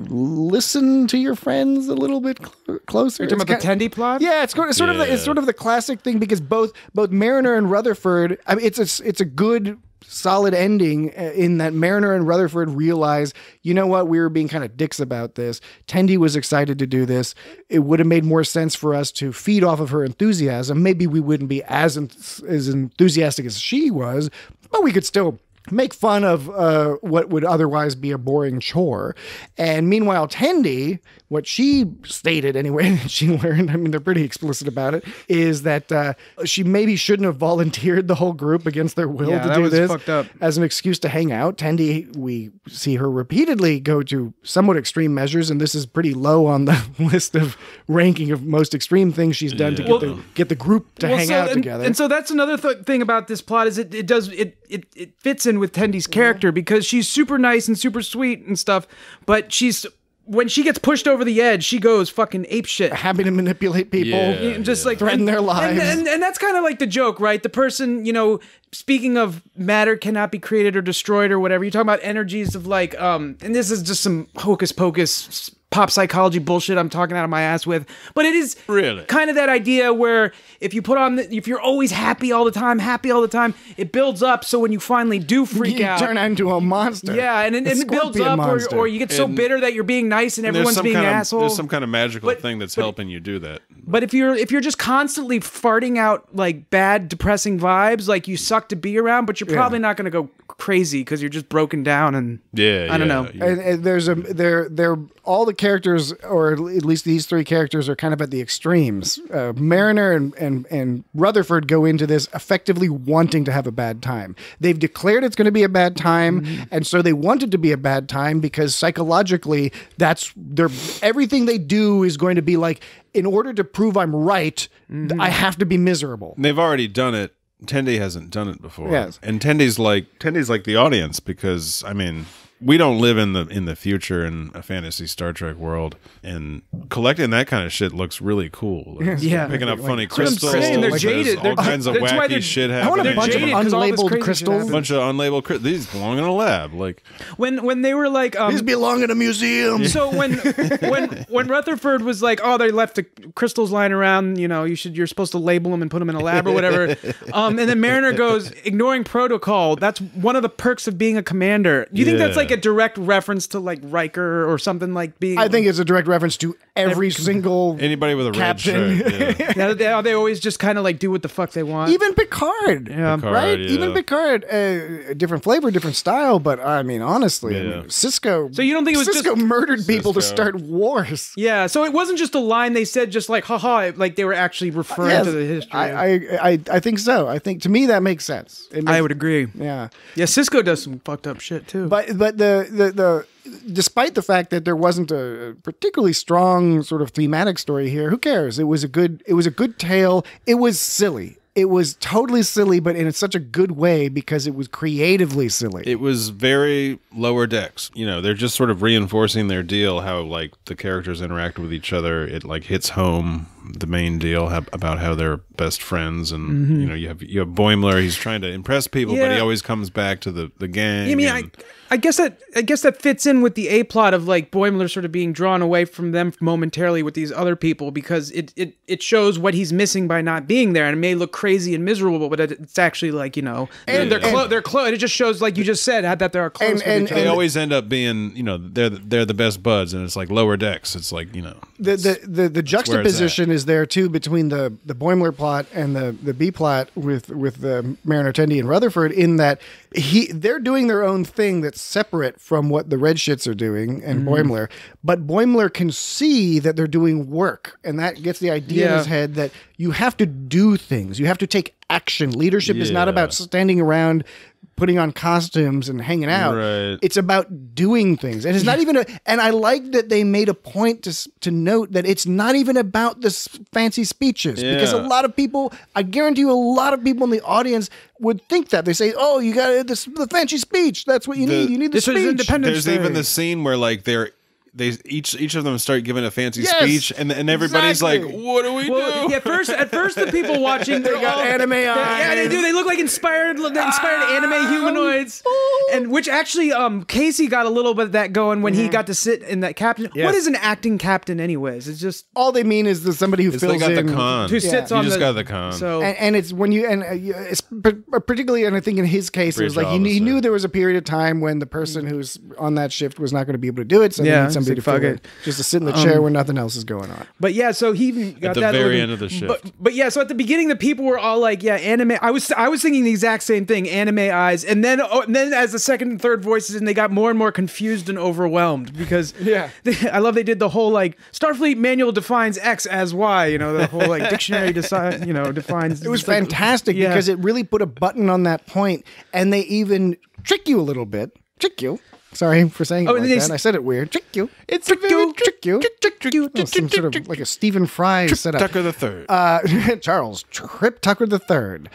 listen to your friends a little bit cl closer. You're talking about the Tendi plot? Yeah, it's, it's sort yeah. of the, it's sort of the classic thing because both both Mariner and Rutherford. I mean, it's a, it's a good solid ending in that Mariner and Rutherford realize, you know what, we were being kind of dicks about this. Tendi was excited to do this. It would have made more sense for us to feed off of her enthusiasm. Maybe we wouldn't be as enth as enthusiastic as she was, but we could still. Make fun of uh, what would otherwise be a boring chore. And meanwhile, Tendi, what she stated anyway, that she learned, I mean, they're pretty explicit about it, is that uh, she maybe shouldn't have volunteered the whole group against their will yeah, to do this fucked up. As an excuse to hang out. Tendi, we see her repeatedly go to somewhat extreme measures, and this is pretty low on the list of ranking of most extreme things she's done yeah. to get, well, the, get the group to well, hang so, out and, together. And so that's another th thing about this plot is it, it does, it, it, it fits in with Tendi's character because she's super nice and super sweet and stuff, but she's when she gets pushed over the edge, she goes fucking apeshit. Happy to manipulate people, yeah, just yeah. like threaten and, their lives, and, and, and that's kind of like the joke, right? The person, you know, speaking of matter cannot be created or destroyed or whatever. You're talking about energies of like, um, and this is just some hocus pocus pop psychology bullshit I'm talking out of my ass with, but it is really kind of that idea where if you put on, the, if you're always happy all the time, happy all the time, it builds up. So when you finally do freak you out, you turn into a monster. Yeah, and, and, and it builds up, or, or you get so and, bitter that you're being nice and, and everyone's being an asshole. There's some kind of magical but, thing that's but, helping you do that. But if you're if you're just constantly farting out like bad, depressing vibes, like you suck to be around, but you're probably yeah. not going to go crazy because you're just broken down and yeah, I don't yeah, know. Yeah. And, and there's a there there all the characters, or at least these three characters, are kind of at the extremes. Uh, Mariner and, and, and Rutherford go into this effectively wanting to have a bad time. They've declared it's going to be a bad time, mm-hmm. and so they want it to be a bad time because psychologically, that's their everything they do is going to be like, in order to prove I'm right, mm-hmm. I have to be miserable. They've already done it. Tendi hasn't done it before. Yes. And Tendi's like Tendi's like the audience because, I mean... we don't live in the in the future in a fantasy Star Trek world, and collecting that kind of shit looks really cool. Like, yeah, picking up like, funny crystals. Saying, they're jaded. All they're, kinds of wacky shit happening. I want a bunch of unlabeled crystals. A bunch of unlabeled crystals. These belong in a lab. Like when when they were like, um, these belong in a museum. So when when when Rutherford was like, oh, they left the crystals lying around. You know, you should you're supposed to label them and put them in a lab or whatever. Um, and then Mariner goes, ignoring protocol. That's one of the perks of being a commander. Do you yeah. think that's like a direct reference to like Riker or something like being? I think it's a direct reference to every, every single anybody with a captain. Red shirt. Yeah. Now, they, they always just kind of like do what the fuck they want. Even Picard, yeah. Picard right? Yeah. Even Picard, uh, different flavor, different style, but I mean, honestly, yeah. I mean, Cisco. So you don't think it was Cisco just, murdered Cisco. people to start wars? Yeah. So it wasn't just a line they said, just like haha, like they were actually referring uh, yes, to the history. I, I I I think so. I think to me that makes sense. It makes, I would agree. Yeah. Yeah. Cisco does some fucked up shit too. But but. The, the the despite the fact that there wasn't a particularly strong sort of thematic story here, who cares? It was a good it was a good tale. It was silly. It was totally silly, but in such a good way because it was creatively silly. It was very Lower Decks. You know, they're just sort of reinforcing their deal, how like the characters interact with each other. It like hits home the main deal how, about how they're best friends, and mm-hmm. you know, you have you have Boimler. He's trying to impress people, yeah. but he always comes back to the the gang. I mean, and, I, I guess that I guess that fits in with the A plot of like Boimler sort of being drawn away from them momentarily with these other people because it it it shows what he's missing by not being there, and it may look crazy and miserable, but it's actually like, you know, and they're close. They're close. It just shows, like you just said, that they are close. And, with and, each other. They always end up being, you know, they're they're the best buds, and it's like Lower Decks. It's like, you know, the the the, the juxtaposition is there too between the the Boimler plot and the the B plot with with the Mariner, Tendi, and Rutherford, in that he they're doing their own thing that's separate from what the red shits are doing and mm. Boimler, but Boimler can see that they're doing work, and that gets the idea yeah. in his head that you have to do things, you have to take action. Leadership yeah. is not about standing around putting on costumes and hanging out. Right. It's about doing things. And it's not even a, and I like that they made a point to to note that it's not even about the fancy speeches yeah. because a lot of people, I guarantee you a lot of people in the audience would think that. They say, "Oh, you got this, the fancy speech. That's what you the, need. You need the this speech." Is Independence There's Day. Even the scene where like they're They each each of them start giving a fancy yes, speech, and and everybody's exactly. like, "What do we well, do?" Yeah, first at first the people watching they got all, anime eyes. Yeah, they do. They look like inspired inspired ah, anime humanoids, oh. and which actually, um, Casey got a little bit of that going when mm-hmm. he got to sit in that captain. Yes. What is an acting captain, anyways? It's just all they mean is the somebody who fills they got in, the con. Who sits yeah. on you just the, got the con. So and, and it's when you and uh, it's particularly, and I think in his case, Bridge it was like he, he knew there was a period of time when the person who's on that shift was not going to be able to do it. So yeah. To fuck it. Just to sit in the chair um, when nothing else is going on. But yeah, so he even got at the that very little, end of the shift. But, but yeah, so at the beginning, the people were all like, "Yeah, anime." I was I was thinking the exact same thing, anime eyes. And then oh, and then as the second and third voices, and they got more and more confused and overwhelmed because yeah, they, I love they did the whole like Starfleet manual defines X as Y. You know, the whole like dictionary decide you know defines. It was fantastic like, because yeah. it really put a button on that point, and they even trick you a little bit, trick you. Sorry for saying oh, it like that. I said it weird. Trick you. It's trick you. Trick you. Trick you. Oh, some sort of like a Stephen Fry Trip setup. Tucker the Third. Uh, Charles Trip Tucker the Third.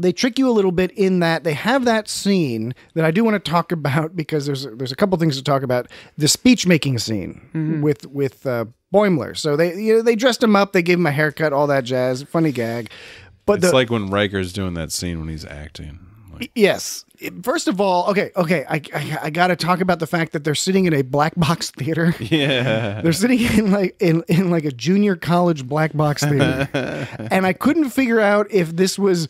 They trick you a little bit in that they have that scene that I do want to talk about because there's there's a couple things to talk about. The speech making scene mm-hmm. with with uh, Boimler. So they you know they dressed him up. They gave him a haircut. All that jazz. Funny gag. But it's the, like when Riker's doing that scene when he's acting. Like, yes. First of all, okay, okay, I, I, I got to talk about the fact that they're sitting in a black box theater. Yeah, they're sitting in like in in like a junior college black box theater, and I couldn't figure out if this was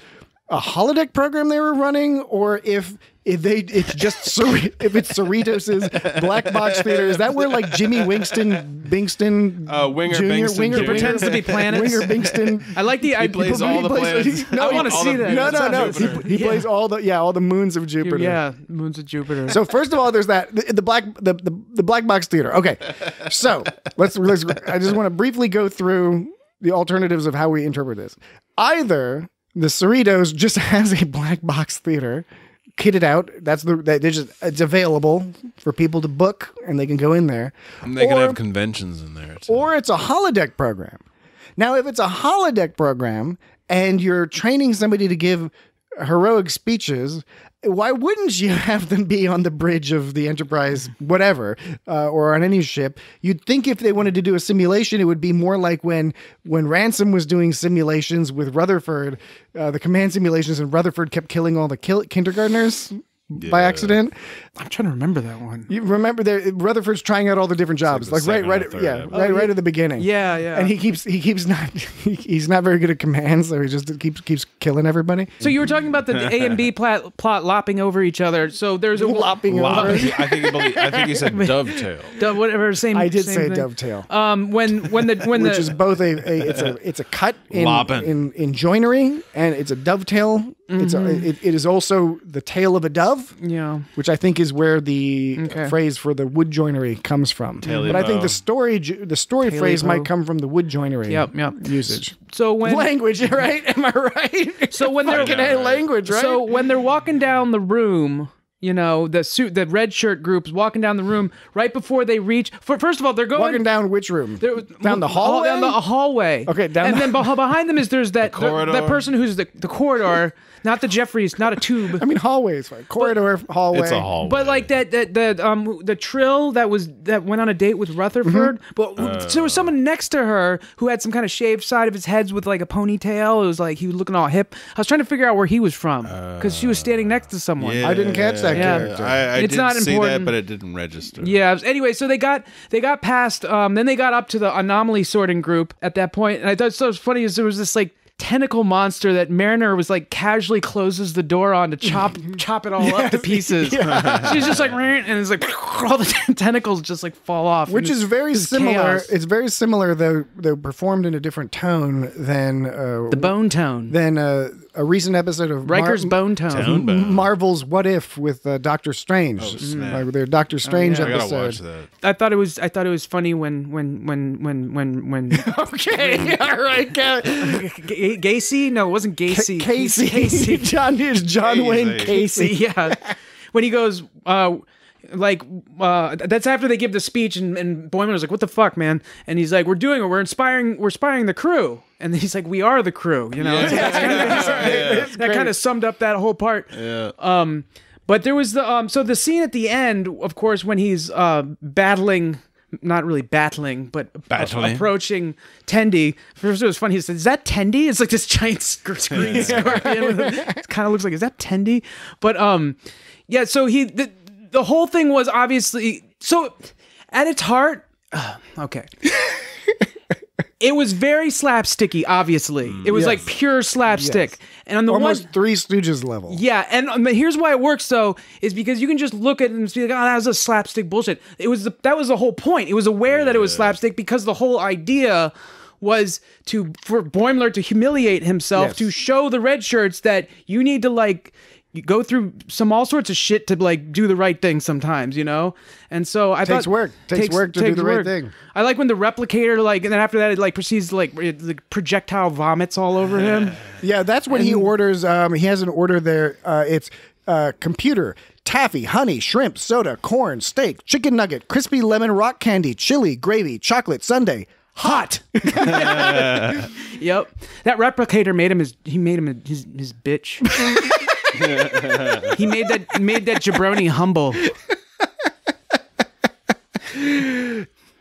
a holodeck program they were running or if. If they, it's just if it's Cerritos' black box theater, is that where like Jimmy Wingston, Bingston, uh, Winger, Junior, Bingston, Winger Junior pretends to be planets? Winger Bingston. I like the. I, he plays he, all he the plays, planets. He, no, I want to see that. No, no, no. He, he yeah. plays all the yeah, all the moons of Jupiter. Yeah, moons of Jupiter. So first of all, there's that the, the black the, the the black box theater. Okay, so let's let's. I just want to briefly go through the alternatives of how we interpret this. Either the Cerritos just has a black box theater. Kitted out. That's the. They just. It's available for people to book, and they can go in there. And they or, can have conventions in there. Too. Or it's a holodeck program. Now, if it's a holodeck program, and you're training somebody to give heroic speeches, why wouldn't you have them be on the bridge of the Enterprise, whatever, uh, or on any ship? You'd think if they wanted to do a simulation, it would be more like when when Ransom was doing simulations with Rutherford, uh, the command simulations, and Rutherford kept killing all the kill kindergartners yeah. by accident. I'm trying to remember that one. You remember there Rutherford's trying out all the different jobs, like, like right, right, yeah, right, right at the beginning. Yeah, yeah. And he keeps, he keeps not, he, he's not very good at commands, so he just keeps, keeps killing everybody. So you were talking about the A and B plot, plot lopping over each other. So there's a lopping. Lopping. Over. I think, believed, I think he said dovetail. Dove, whatever. Same. I did same say thing. Dovetail. Um, when, when the, when which the, is both a, a, it's a, it's a cut in, in, in, in joinery, and it's a dovetail. Mm-hmm. It's a, it, it is also the tail of a dove. Yeah, which I think. Is where the okay. phrase for the wood joinery comes from, Taily but I think the story the story Taily phrase po. might come from the wood joinery. Yep, yep. Usage. So when language, right? Am I right? So when they're looking at language, right? So when they're walking down the room. You know, the suit, the red shirt groups walking down the room right before they reach. For, first of all, they're going walking down which room? Down the hallway. Down the hallway. Okay, down. And the, then behind them is there's that the the, that person who's the the corridor, not the Jeffries, not a tube. I mean, hallway is fine. Corridor, but, hallway. It's a hallway. But like that that the um the Trill that was that went on a date with Rutherford, mm-hmm. but uh. there was someone next to her who had some kind of shaved side of his head with like a ponytail. It was like he was looking all hip. I was trying to figure out where he was from because uh. she was standing next to someone. Yeah. I didn't catch that. Yeah, I, I it's did not see important. That, but it didn't register. Yeah. Anyway, so they got they got past. Um, then they got up to the anomaly sorting group at that point, and I thought so. It was funny is there was this like tentacle monster that Mariner was like casually closes the door on to chop chop it all yes. up to pieces. Yeah. She's just like, and it's like all the tentacles just like fall off, which is very similar. Chaos. It's very similar though, though performed in a different tone than uh, the bone tone than. Uh, a recent episode of Riker's Mar Bone Tone, Tone Bone. Marvel's What If with uh, Doctor Strange, oh, like their Doctor Strange oh, yeah. episode. I gotta watch that. I thought it was I thought it was funny when when when when when when. okay, when, all right, G Gacy. No, it wasn't Gacy. Casey, Casey, John is John Casey. Wayne Casey. Yeah, when he goes. Uh, Like uh, that's after they give the speech, and, and Boimler was like, "What the fuck, man?" And he's like, "We're doing it. We're inspiring. We're inspiring the crew." And he's like, "We are the crew." You know, yeah. so that's kinda, that's right. yeah. that kind of summed up that whole part. Yeah. Um, but there was the um, so the scene at the end, of course, when he's uh battling. Not really battling, but battling. approaching Tendi. First, it was funny. He said, "Is that Tendi?" It's like this giant green yeah. scorpion. It kind of looks like, "Is that Tendi?" But um, yeah. So he. The, The whole thing was obviously so. At its heart, uh, okay, it was very slapsticky. Obviously, it was yes. like pure slapstick, yes. and on the almost one, Three Stooges level. Yeah, and um, here's why it works though, is because you can just look at it and be like, "Oh, that was a slapstick bullshit." It was the, that was the whole point. It was aware yeah. that it was slapstick because the whole idea was to for Boimler to humiliate himself yes. to show the red shirts that you need to like. You go through some all sorts of shit to like do the right thing sometimes, you know? And so I takes thought- work. Takes, takes work to takes do the work. right thing. I like when the replicator like, and then after that it like proceeds to like, like projectile vomits all over him. Yeah, that's when and he orders, um, he has an order there. Uh, it's uh, computer, taffy, honey, shrimp, soda, corn, steak, chicken nugget, crispy lemon, rock candy, chili, gravy, chocolate, sundae. Hot. Yep. That replicator made him his, he made him his, his bitch. He made that made that jabroni humble.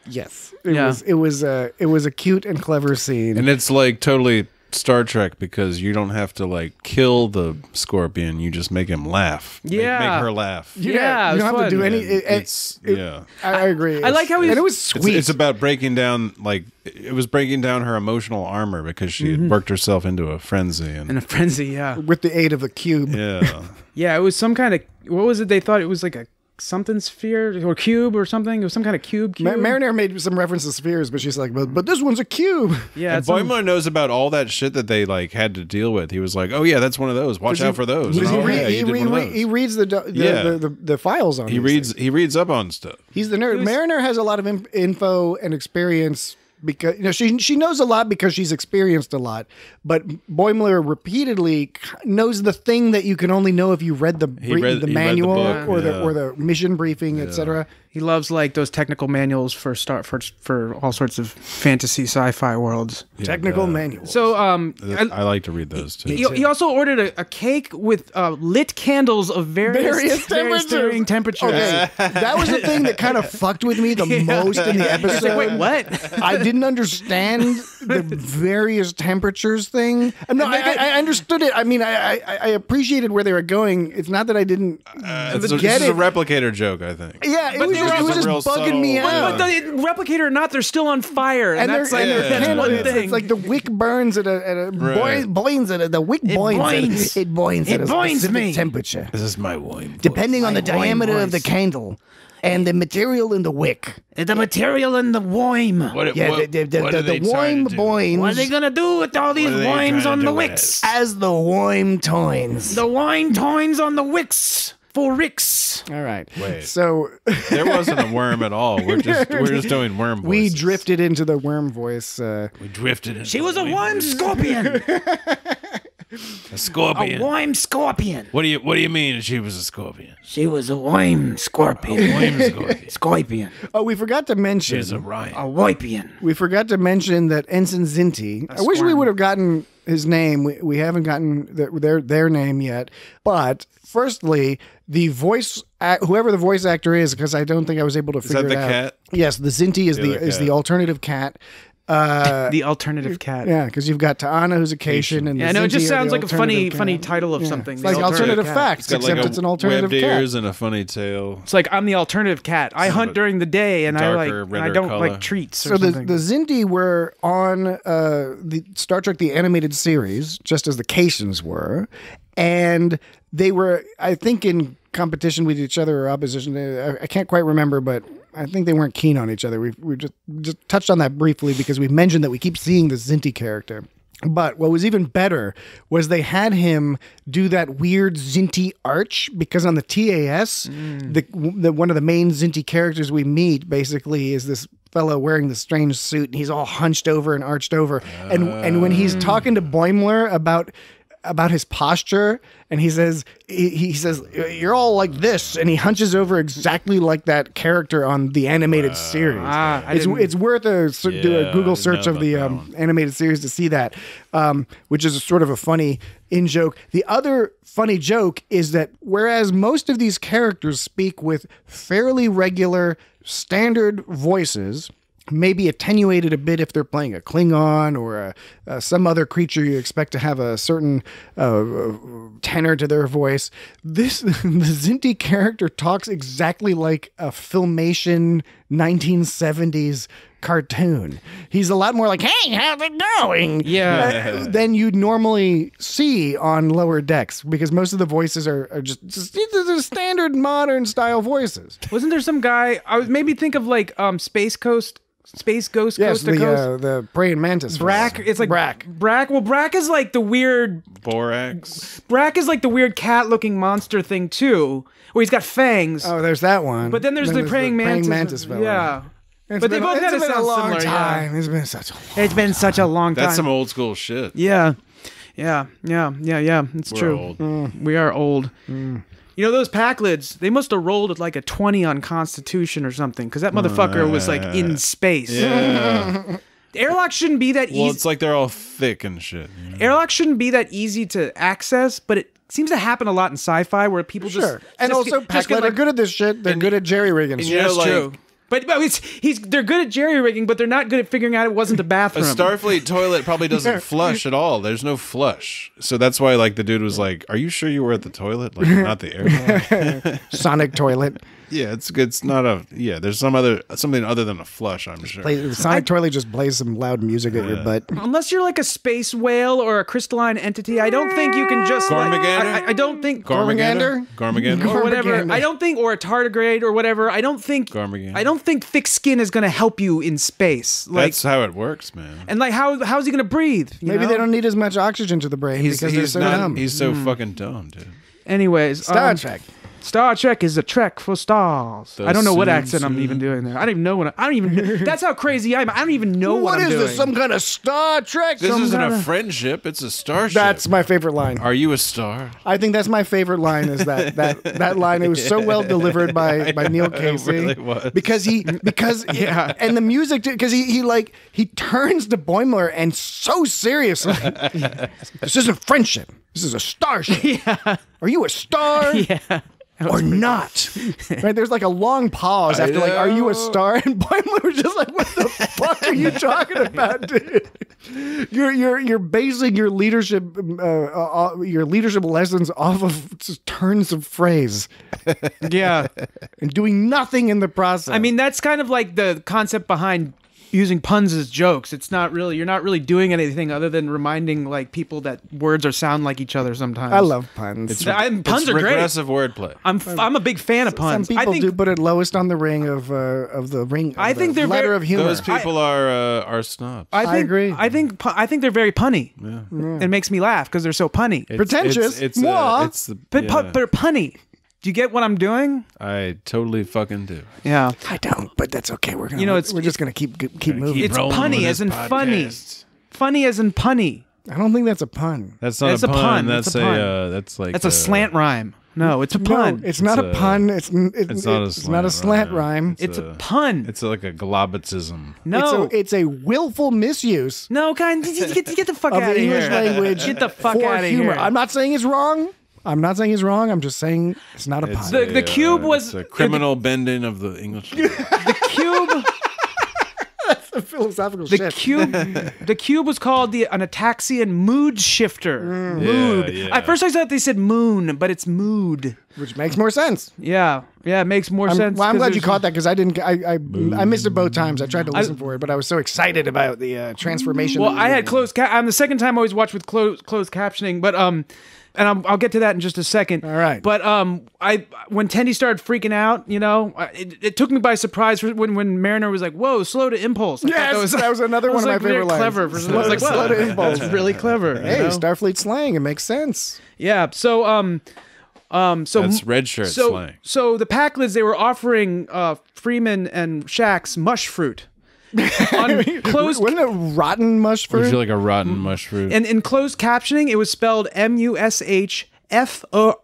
Yes, it yeah. was it was a it was a cute and clever scene, and it's like totally Star Trek because you don't have to like kill the scorpion; you just make him laugh. Yeah, make, make her laugh. Yeah, yeah you don't have fun. to do any. It, it's it, yeah, I agree. It's, I like how he and it was sweet. It's, it's about breaking down like. It was breaking down her emotional armor because she mm-hmm. had worked herself into a frenzy. And in a frenzy, yeah. With the aid of a cube. Yeah. Yeah, it was some kind of... What was it they thought? It was like a something sphere or cube or something. It was some kind of cube. cube. Ma Mariner made some reference to spheres, but she's like, but, but this one's a cube. Yeah. And Boimler some... knows about all that shit that they like had to deal with. He was like, oh yeah, that's one of those. Watch out he, for those. He, oh, re yeah, he, re re those. he reads the, the, yeah. the, the, the, the files on He reads. Things. He reads up on stuff. He's the nerd. Was... Mariner has a lot of in info and experience... Because you know she she knows a lot because she's experienced a lot, but Boimler repeatedly knows the thing that you can only know if you read the read, the manual read the book, or yeah. the or the mission briefing, yeah. et cetera. He loves like those technical manuals for start for for all sorts of fantasy sci-fi worlds. Yeah, technical uh, manuals. So um, I, I like to read those too. He, he also ordered a, a cake with uh, lit candles of various, various, various varying temperatures. Okay, that was the thing that kind of fucked with me the yeah. most in the episode. He's like, wait, what? I did. Didn't understand the various temperatures thing. No, I, I, I understood it. I mean, I, I I appreciated where they were going. It's not that I didn't uh, get a, this it. This is a replicator joke, I think. Yeah, it but was just, it was just bugging subtle, me out. But, but the replicator or not, they're still on fire, and, and that's like yeah, yeah, that's yeah, one yeah. thing. It's like the wick burns at a, at a right. boins at a, the wick it boins. boins. At a, it boins. It at a boins me. Temperature. This is my wine. Depending my on the diameter voice. Of the candle. And the material in the wick. The material in the wime. What, yeah, what, the, the, what the, the, the wime boins. What are they going to do with all these wimes on the wicks? As the wime toins. The wime toins on the wicks. For Ricks. All right. Wait. So there wasn't a worm at all. We're just we're just doing worm voice. We drifted into the worm voice. Uh, we drifted into She was a wime scorpion. A scorpion. A wime scorpion. What do you What do you mean? She was a scorpion. She was a wime scorpion. A wime scorpion. Scorpion. Oh, we forgot to mention. She's a Ryan. A wipian. We forgot to mention that Ensign Xindi. I wish we would have gotten his name. We we haven't gotten the, their their name yet. But firstly, the voice. Whoever the voice actor is, because I don't think I was able to figure it out. Is that the cat? Yes, the Xindi is the, the is the alternative cat. Uh, the alternative cat. Yeah, because you've got T'Ana, who's a Kayshon, and yeah, the no, it just sounds like a funny, cat. funny title of yeah. something. It's like alternative cat. Facts, it's except like it's an alternative cat. Ears and a funny tail. It's like I'm the alternative cat. I Some hunt during the day, and darker, I like, and I don't color. like treats. Or so something. the the Xindi were on uh, the Star Trek the animated series, just as the Kayshons were, and they were, I think, in competition with each other or opposition. I, I can't quite remember, but. I think they weren't keen on each other. We we just just touched on that briefly because we mentioned that we keep seeing the Xindi character. But what was even better was they had him do that weird Xindi arch, because on the T A S, mm. the, the one of the main Xindi characters we meet basically is this fellow wearing the strange suit, and he's all hunched over and arched over. Uh, and and when he's talking to Boimler about about his posture, and he says he, he says you're all like this, and he hunches over exactly like that character on the animated uh, series. Ah, it's, it's worth a, yeah, do a Google search of the um, animated series to see that, um, which is a sort of a funny in-joke. The other funny joke is that whereas most of these characters speak with fairly regular standard voices, maybe attenuated a bit if they're playing a Klingon or a, uh, some other creature you expect to have a certain uh, tenor to their voice, this the Xindi character talks exactly like a Filmation nineteen seventies cartoon. He's a lot more like, hey, how's it going? Yeah. Uh, than you'd normally see on Lower Decks, because most of the voices are, are just, just they're standard modern style voices. Wasn't there some guy, I was maybe think of like um, Space Coast, Space Ghost, yes, Coast the, to Coast? Uh, the praying mantis. Brack, it's like Brack. Brack. Well, Brack is like the weird... Borax. Brack is like the weird cat-looking monster thing, too, where he's got fangs. Oh, there's that one. But then there's then the, there's praying, the mantis. praying mantis. Fellow. Yeah. It's but been, they both had a long similar, time. Yeah. It's been such a long time. It's been such a long time. That's some old school shit. Yeah. Yeah. Yeah. Yeah. Yeah. It's We're true. Old. Mm. We are old. Mm. You know, those Pakleds, they must have rolled at like a twenty on Constitution or something, because that motherfucker uh, was like in space. Yeah. The airlock shouldn't be that easy. Well, it's like they're all thick and shit. You know? Airlock shouldn't be that easy to access, but it seems to happen a lot in sci-fi where people just... Sure. And just also, Pakled are like, good at this shit. They're and, good at jerry-rigging. That's you know, like, true. But, but it's, he's, they're good at jerry-rigging, but they're not good at figuring out it wasn't a bathroom. A Starfleet toilet probably doesn't flush at all. There's no flush. So that's why like the dude was like, are you sure you were at the toilet? Like, not the airport. Sonic toilet. Yeah, it's good. It's not a, yeah, there's some other, something other than a flush, I'm sure. Play, the Sonic I, toilet just plays some loud music yeah. at your butt. Unless you're like a space whale or a crystalline entity, I don't think you can just like, I, I don't think. Gormagander? Gormagander? Or whatever. I don't think, or a tardigrade or whatever. I don't think. Gormagander. I don't I think thick skin is going to help you in space. Like, that's how it works, man. And like, how how's he going to breathe? Maybe know? They don't need as much oxygen to the brain he's, because he's they're so not, dumb. He's so mm. fucking dumb, dude. Anyways, Star um, Trek. Star Trek is a trek for stars. The I don't know what accent I'm even doing there. I don't even know what I, I don't even. That's how crazy I am. I don't even know what, what I'm doing. What is this? Some kind of Star Trek? This some isn't a friendship. It's a starship. That's my favorite line. Are you a star? I think that's my favorite line. Is that that that line? It was so well delivered by by Neil Casey. It really was. Because he because yeah, and the music because he he like he turns to Boimler and so seriously. This isn't friendship. This is a starship. Yeah. Are you a star? Yeah. Or not. Right? There's like a long pause after like, are you a star? And Boimler was just like, what the fuck are you talking about, dude? You're you're you're basing your leadership uh, uh, your leadership lessons off of turns of phrase. Yeah. And doing nothing in the process. I mean, that's kind of like the concept behind using puns as jokes. It's not really, you're not really doing anything other than reminding like people that words are sound like each other sometimes. I love puns. It's, I, puns it's are regressive great. Wordplay. I'm f I'm a big fan of puns. Some people I think, do put it lowest on the ring of uh, of the ring. Of I think the they're letter very, of humor. Those people I, are uh, are snobs. I, think, I agree. I think I think they're very punny. Yeah. Yeah. It makes me laugh because they're so punny. It's, pretentious. It's, it's, a, it's the, but yeah. They're punny. Do you get what I'm doing? I totally fucking do. Yeah, I don't, but that's okay. We're gonna, you know, it's, we're just gonna keep keep gonna moving. Keep it's punny as in podcast. funny, funny as in punny. I don't think that's a pun. That's not that's a, pun. a pun. That's, that's a, pun. a uh, that's like that's a, a slant rhyme. No, it's a pun. No, it's not it's a, a pun. It's it's, it's, not, a it's not a slant rhyme. rhyme. It's, it's a, a pun. It's like a globitism. No, it's a, it's a willful misuse. No, kind get, get the fuck out of here. English language. Get the fuck out of here. I'm not saying it's wrong. I'm not saying he's wrong. I'm just saying it's not a pun. The, the cube uh, was it's a criminal the, bending of the English. The cube. That's a philosophical the shift. Cube, the cube was called the an Ataxian mood shifter. Mm. Yeah, mood. Yeah. At first I thought they said moon, but it's mood, which makes more sense. Yeah, Yeah, it makes more I'm, sense. Well, I'm glad you caught that because I didn't. I I, I missed it both times. I tried to listen I, for it, but I was so excited about the uh, transformation. Well, I had closed. Ca I'm the second time I always watch with closed closed captioning, but um, and I'm, I'll get to that in just a second. All right. But um, I when Tendi started freaking out, you know, it, it took me by surprise when when Mariner was like, "Whoa, slow to impulse." Yeah, that was, that was another that one was of like my favorite lines. Clever. For slow, I was like, slow to impulse. It's really clever. Hey, you know? Starfleet slang. It makes sense. Yeah. So um. Um, so that's red shirt so, slang. So the Pakleds, they were offering uh, Freeman and Shaxs mush fruit. On closed, wasn't it rotten mush fruit? Would you like a rotten mush fruit? And in closed captioning, it was spelled M U S H F O.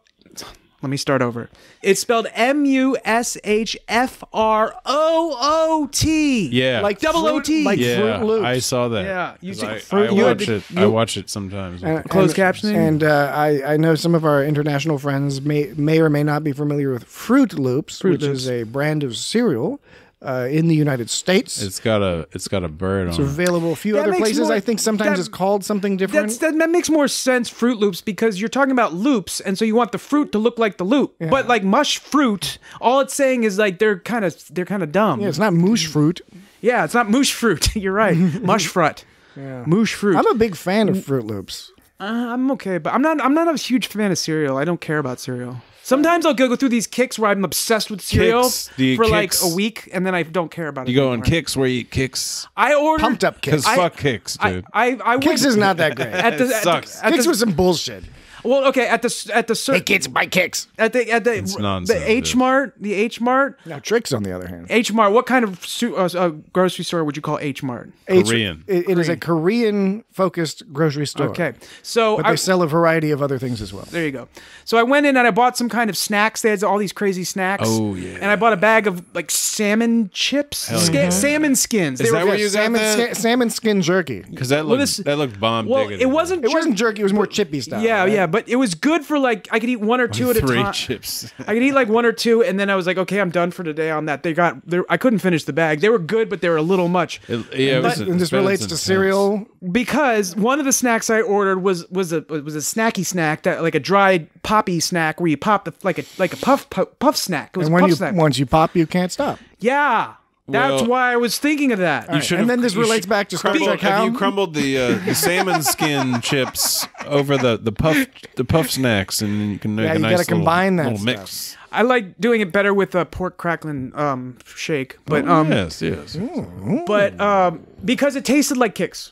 Let me start over. It's spelled M U S H F R O O T. Yeah. Like double fruit, O T. Like yeah, Fruit Loops. I saw that. Yeah. You see, I, fruit I you watch to, it. You, I watch it sometimes. And, Closed and, captioning. And uh, I, I know some of our international friends may, may or may not be familiar with Fruit Loops, fruit which loops. is a brand of cereal. Uh, in the United States, it's got a it's got a bird it's on it. It's available a few that other places. More, I think sometimes that, it's called something different. That's, that, that makes more sense. Fruit Loops, because you're talking about loops, and so you want the fruit to look like the loop. Yeah. But like mush fruit, all it's saying is like they're kind of they're kind of dumb. Yeah, it's not moosh fruit. Yeah, it's not moosh fruit. You're right. Mush fruit. Yeah. Moosh fruit. I'm a big fan of Fruit Loops. Uh, I'm okay, but I'm not I'm not a huge fan of cereal. I don't care about cereal. Sometimes I'll go through these kicks where I'm obsessed with cereal kicks, for kicks, like a week, and then I don't care about it. You go anymore. on Kicks where you eat Kicks. I ordered pumped up Kicks. Because fuck Kicks, dude. I, I, I Kicks is not that great. At the, it at sucks. The, at Kicks the, was some bullshit. Well, okay, at the at the hey kids, buy Kicks at the at the the H Mart, the H Mart. Now Tricks on the other hand. H Mart. What kind of uh, uh, grocery store would you call H Mart? Korean. It, it Korean. is a Korean focused grocery store. Okay, so but I, they sell a variety of other things as well. There you go. So I went in and I bought some kind of snacks. They had all these crazy snacks. Oh yeah. And I bought a bag of like salmon chips, Sca yeah. salmon skins. Is they that were, what you salmon, got? That? Sa salmon skin jerky. Because that looked well, this, that looked bomb. Well, it wasn't. It wasn't jerky. It was more chippy style. Yeah, right? yeah. But it was good for like I could eat one or two at a time. Three chips. I could eat like one or two, and then I was like, okay, I'm done for today on that. They got, I couldn't finish the bag. They were good, but they were a little much. It, yeah, and, it was, but, and this relates to cereal because one of the snacks I ordered was was a was a snacky snack that like a dried poppy snack where you pop the like a like a puff puff, puff snack. It was and when a puff you snack. once you pop, you can't stop. Yeah. That's well, why I was thinking of that. Right. And then this relates back to Star Trek. Have you crumbled the, uh, the salmon skin chips over the the puff the puff snacks, and you can make yeah, a you nice gotta little, combine that little mix. I like doing it better with a pork cracklin um, shake, but oh, um, yes, yes, yes. But um, because it tasted like Kicks.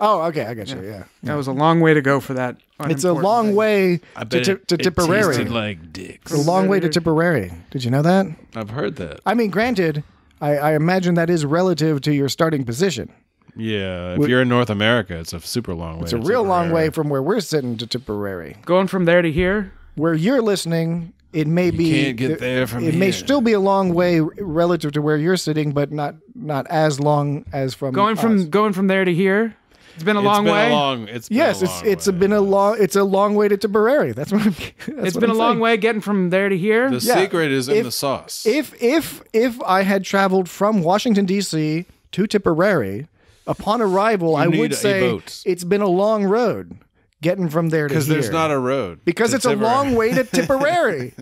Oh, okay, I got you. Yeah, yeah. That was a long way to go to that. It's a long thing. way to, to, to it Tipperary. Tasted like dicks. It's a long way to Tipperary. Did you know that? I've heard that. I mean, granted. I, I imagine that is relative to your starting position. Yeah, if we, you're in North America, it's a super long way. It's a real Tipperary. long way from where we're sitting to Tipperary. Going from there to here? Where you're listening, it may you be... can't get there from It here. may still be a long way relative to where you're sitting, but not not as long as from Going us. from Going from there to here? It's been a it's long been way. A long, it's been yes, a long it's it's way. been a long it's a long way to Tipperary. That's what I'm. That's it's what been I'm a long saying. way getting from there to here. The yeah. secret is if, in the sauce. If if if I had traveled from Washington D C to Tipperary, upon arrival, you I would say it's been a long road getting from there to here. Because there's not a road. Because it's a long way to Tipperary.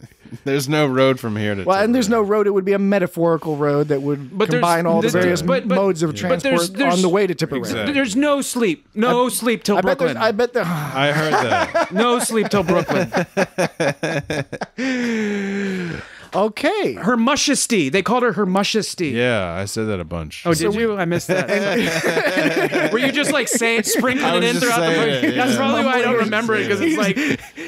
There's no road from here to. Well, and there's no road. It would be a metaphorical road that would but combine all the various but, but, modes of yeah. transport there's, there's, on the way to Tipperary. Exactly. There's no sleep, no I, sleep till I Brooklyn. Bet I bet the. I heard that. No sleep till Brooklyn. Okay. Her Mushesty. They called her Her Mushesty. Yeah, I said that a bunch. Oh, so did we, you? I missed that. Were you just like saying, sprinkling it in throughout the movie? It, yeah. That's probably why I don't remember it, because it's like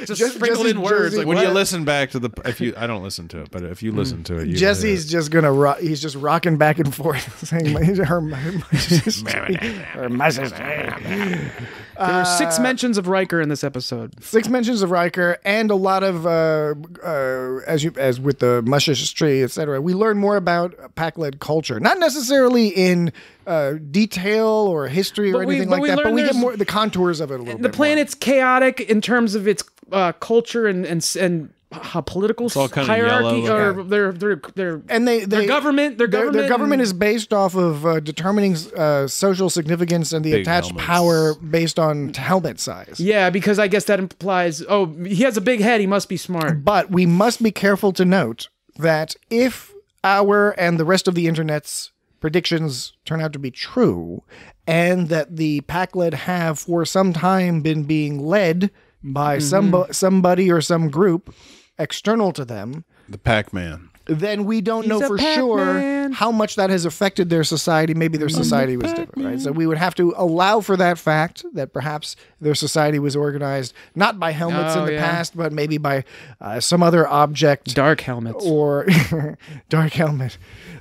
just, just sprinkled in words. Like, when what? you listen back to the, if you, I don't listen to it, but if you listen to it, you Jesse's it. just gonna rock, he's just rocking back and forth saying Her Mushesty. There were six mentions of Riker in this episode. Six mentions of Riker, and a lot of uh, uh, as you as with the mushistry, et cetera. We learn more about Pakled culture, not necessarily in uh, detail or history or but anything we, like that, but we get more the contours of it a little. The bit The planet's more. chaotic in terms of its uh, culture and and and. A political hierarchy, or their their their and they, they their government their government their, their government is based off of uh, determining uh, social significance and the Big attached helmets. power based on helmet size. Yeah, because I guess that implies, oh, he has a big head, he must be smart. But we must be careful to note that if our and the rest of the internet's predictions turn out to be true, and that the Pakled have for some time been being led by mm-hmm. some somebody or some group external to them, the Pac-Man, then we don't He's know for sure how much that has affected their society. Maybe their society was different, right? So we would have to allow for that fact that perhaps their society was organized not by helmets oh, in the yeah. past, but maybe by uh, some other object. Dark helmets. Or dark helmet.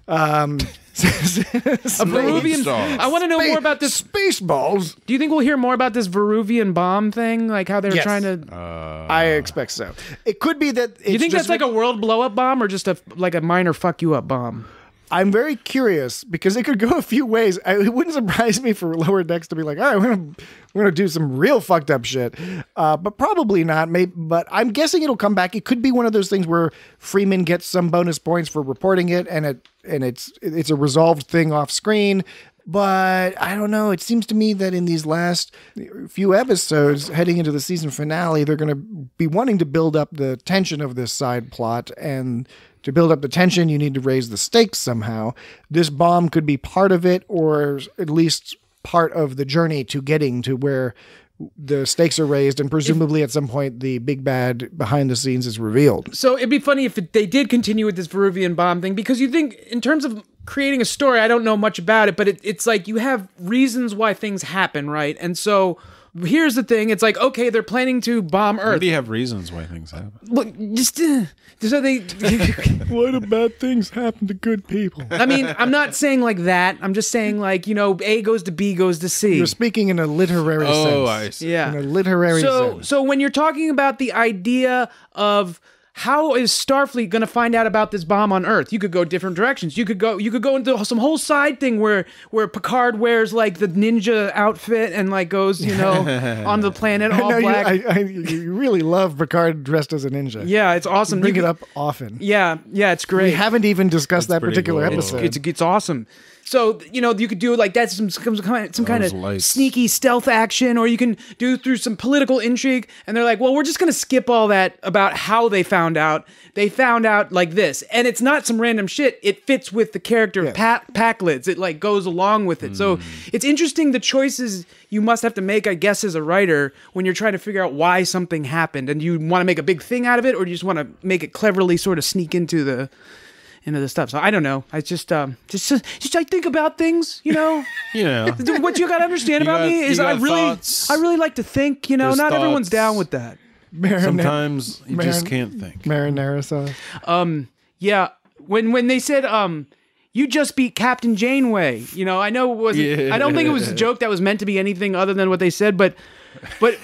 Um, a Peruvian. I want to know Spa more about this. Spaceballs. Do you think we'll hear more about this Peruvian bomb thing? Like how they're yes. trying to. Uh, I expect so. It could be that. It's you think just that's like a world blow up bomb, or just a like a minor fuck you up bomb? I'm very curious because it could go a few ways. I, it wouldn't surprise me for Lower Decks to be like, all right, we're gonna we're gonna do some real fucked up shit, uh, but probably not. Maybe, but I'm guessing it'll come back. It could be one of those things where Freeman gets some bonus points for reporting it, and it and it's it's a resolved thing off screen. But I don't know. It seems to me that in these last few episodes heading into the season finale, they're going to be wanting to build up the tension of this side plot. And to build up the tension, you need to raise the stakes somehow. This bomb could be part of it, or at least part of the journey to getting to where the stakes are raised, and presumably if, at some point the big bad behind the scenes is revealed. So it'd be funny if it, they did continue with this Peruvian bomb thing, because you think in terms of creating a story, I don't know much about it, but it, it's like you have reasons why things happen, right? And so here's the thing. It's like, okay, they're planning to bomb Earth. Maybe you have reasons why things happen. Look, just uh, so they... Why do bad things happen to good people? I mean, I'm not saying like that. I'm just saying like, you know, A goes to B goes to C. You're speaking in a literary oh, sense. Oh, I see. Yeah. In a literary so, sense. So when you're talking about the idea of... how is Starfleet going to find out about this bomb on Earth? You could go different directions. You could go you could go into some whole side thing where where Picard wears like the ninja outfit and like goes, you know, on the planet all no, black. You, I, I, you really love Picard dressed as a ninja. Yeah, it's awesome. You bring you could, it up often. Yeah, yeah, it's great. We haven't even discussed That's that particular cool. episode. It's, it's, it's awesome. So, you know, you could do like that's some, some, kind, some kind of lights. sneaky stealth action, or you can do through some political intrigue. And they're like, well, we're just going to skip all that about how they found out. They found out like this. And it's not some random shit. It fits with the character yeah. of pa Pakled. It like goes along with it. Mm. So it's interesting the choices you must have to make, I guess, as a writer when you're trying to figure out why something happened. And you want to make a big thing out of it, or you just want to make it cleverly sort of sneak into the... into the stuff. So I don't know. I just, um, just, just, I think about things, you know, you know, what you got to understand you about got, me is I really, thoughts. I really like to think, you know, There's not thoughts. everyone's down with that. Mariner. Sometimes you Marin just can't think. Marinara sauce. Um, yeah. When, when they said, um, you just beat Captain Janeway, you know, I know it wasn't, yeah. I don't think it was a joke that was meant to be anything other than what they said, but But,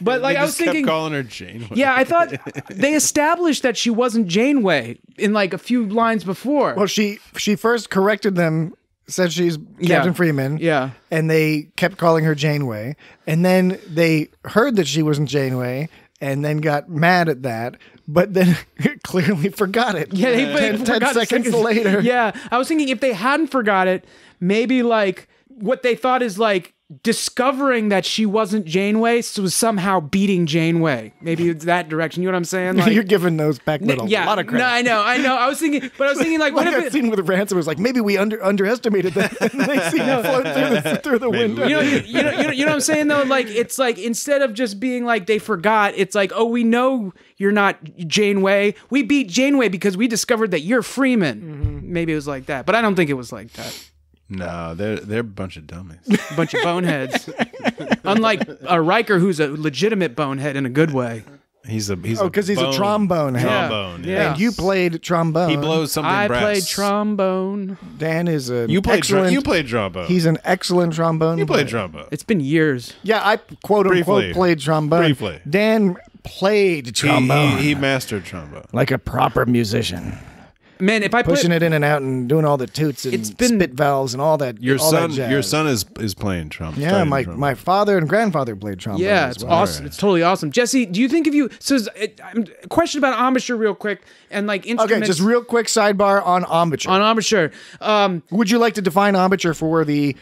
but like I was thinking, calling her Janeway. Yeah, I thought they established that she wasn't Janeway in like a few lines before. Well, she she first corrected them, said she's Captain yeah. Freeman. Yeah, and they kept calling her Janeway, and then they heard that she wasn't Janeway, and then got mad at that. But then clearly forgot it. Yeah, they, ten, they forgot ten seconds, seconds later. Yeah, I was thinking if they hadn't forgot it, maybe like what they thought is like. discovering that she wasn't Janeway, so was somehow beating Janeway. Maybe it's that direction. You know what I'm saying? Like, you're giving those back little yeah, a lot of credit. No, I know, I know. I was thinking, but I was thinking like, like what if it? Scene with Ransom was like, maybe we under underestimated that. And they see it float through the, through the window. You know, you, you know, you know, you know what I'm saying though? Like it's like instead of just being like they forgot, it's like, oh, we know you're not Janeway. We beat Janeway because we discovered that you're Freeman. Mm-hmm. Maybe it was like that, but I don't think it was like that. No, they're they're a bunch of dummies, a bunch of boneheads. Unlike uh, Riker, who's a legitimate bonehead in a good way. He's a he's oh, because he's a trombone. Yeah. Trombone, yeah. yeah. And you played trombone. He blows something. I brass. played trombone. Dan is a you played excellent, you played trombone. He's an excellent trombone. You played player. trombone. It's been years. Yeah, I quote Briefly. unquote played trombone. Briefly, Dan played trombone. He, he, he mastered trombone like a proper musician. Man, if I pushing put, it in and out and doing all the toots and it's been, spit valves and all that, your all son, that jazz. your son is is playing trombone. Yeah, my trumpet. my father and grandfather played trombone. Yeah, it's well. awesome. Right. It's totally awesome. Jesse, do you think if you so? It, I'm, question about embouchure real quick and like instruments. Okay, just real quick sidebar on embouchure. On embouchure, um, would you like to define embouchure for the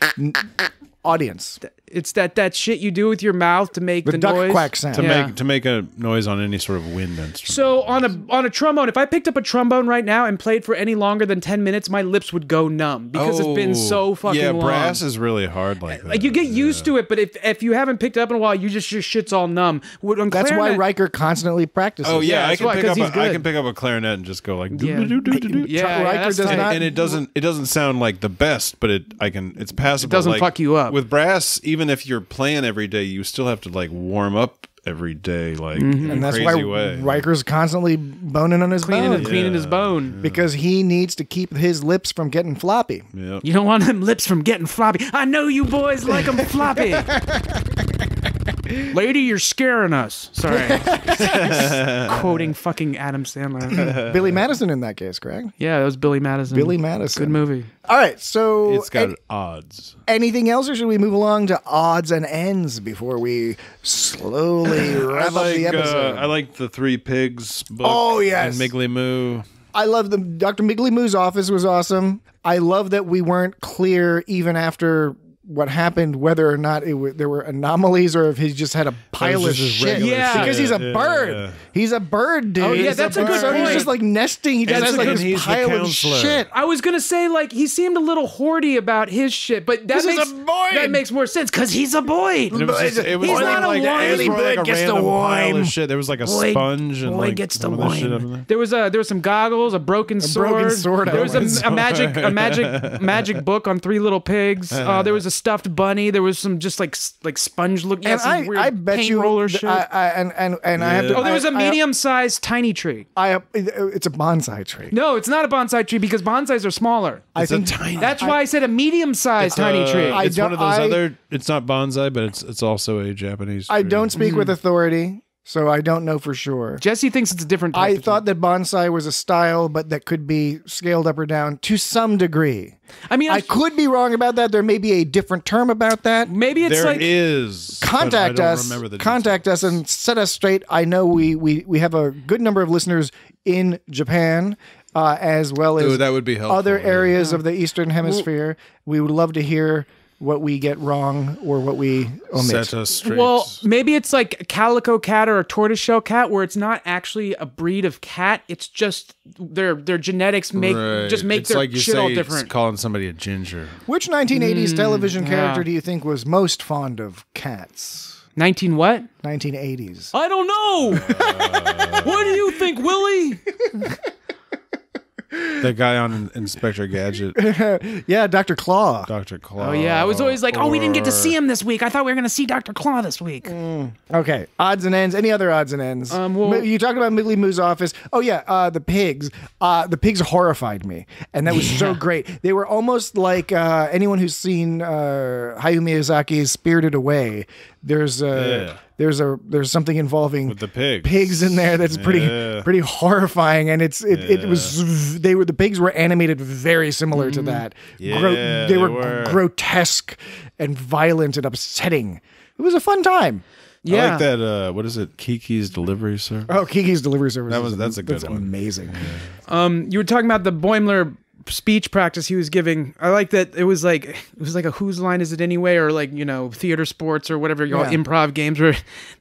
audience? It's that that shit you do with your mouth to make the, the duck noise. Quack sound. To yeah. make to make a noise on any sort of wind instrument. So on a on a trombone, if I picked up a trombone right now and played for any longer than ten minutes, my lips would go numb because oh, it's been so fucking yeah, long. Yeah, brass is really hard like that. Like you get used yeah. to it, but if if you haven't picked it up in a while, you just your shit's all numb. On that's why Riker constantly practices. Oh yeah, yeah I can why, pick up a, I can pick up a clarinet and just go like do yeah. do do do do. Yeah, Riker does not, and, and it doesn't it doesn't sound like the best, but it I can it's passable. It doesn't like, fuck you up with brass. Even Even if you're playing every day, you still have to like warm up every day, like mm-hmm. in and that's crazy why way. Riker's constantly boning on his cleaning, bone. cleaning yeah. his bone yeah. because he needs to keep his lips from getting floppy. Yep. You don't want them lips from getting floppy. I know you boys like them floppy. Lady, you're scaring us. Sorry, quoting fucking Adam Sandler. Billy Madison in that case, Greg. Yeah, that was Billy Madison. Billy Madison, good movie. All right, so it's got an, odds. Anything else, or should we move along to odds and ends before we slowly wrap like, up the episode? Uh, I like the Three Pigs book. Oh yes, and Miggly Moo. I love the Doctor Miggly Moo's office was awesome. I love that we weren't clear even after what happened, whether or not it w there were anomalies or if he just had a pile of shit. Yeah, because he's a yeah, bird. Yeah. He's a bird, dude. Oh, yeah, he's that's a, a good so point. He's just like nesting. He does just like this pile of shit. I was going to say, like, he seemed a little hoardy about his shit, but that, makes, that makes more sense because he's a boy. It was just, it was he's not like a wine. Bird like gets the wine. There was like a boy, sponge. And boy like gets the wine. There was, a, there was some goggles, a broken sword. A broken sword. There was a magic book on Three Little Pigs. There was a stuffed bunny. There was some just like like sponge looking. And I, weird I bet paint you roller shit. I, I, and and, and yeah. I have to. Oh, there was I, a medium I, sized tiny tree. I it's a bonsai tree. No, it's not a bonsai tree because bonsais are smaller. I it's think a tiny. That's why I, I said a medium sized tiny uh, tree. I it's one of those I, other. It's not bonsai, but it's it's also a Japanese tree. I don't speak mm-hmm. with authority. So I don't know for sure. Jesse thinks it's a different type I of thought thing. That bonsai was a style, but that could be scaled up or down to some degree. I mean, I, I could be wrong about that. There may be a different term about that. Maybe it's there like is. Contact us. Contact us and set us straight. I know we we we have a good number of listeners in Japan. Uh, as well as Ooh, that would be helpful, other areas yeah. of the Eastern Hemisphere. Well, we would love to hear what we get wrong or what we omit. Set us straight. Well, maybe it's like a calico cat or a tortoiseshell cat where it's not actually a breed of cat. It's just their their genetics make right. just make it's their like you shit say all different. It's calling somebody a ginger. Which nineteen eighties mm, television character yeah. do you think was most fond of cats? Nineteen what? nineteen eighties. I don't know. Uh... What do you think, Willie? The guy on Inspector Gadget. Yeah, Doctor Claw. Doctor Claw. Oh, yeah. I was always like, or... oh, we didn't get to see him this week. I thought we were going to see Doctor Claw this week. Mm. Okay. Odds and ends. Any other odds and ends? Um, well... You talked about Miggly Moo's office. Oh, yeah. Uh, the pigs. Uh, the pigs horrified me. And that was yeah. so great. They were almost like uh, anyone who's seen uh, Hayao Miyazaki's Spirited Away. There's a... Yeah. There's a there's something involving with the pigs. pigs in there that's pretty yeah. pretty horrifying, and it's it, yeah. it was they were the pigs were animated very similar mm. to that. Yeah, Gro they, they were, were grotesque and violent and upsetting. It was a fun time. Yeah. I like that. Uh, what is it? Kiki's Delivery Service. Oh, Kiki's Delivery Service. That was that's a good that's one. Amazing. Yeah. Um, you were talking about the Boimler speech practice he was giving. I like that it was like it was like a Whose Line Is It Anyway, or like, you know, theater sports or whatever, y'all yeah. improv games where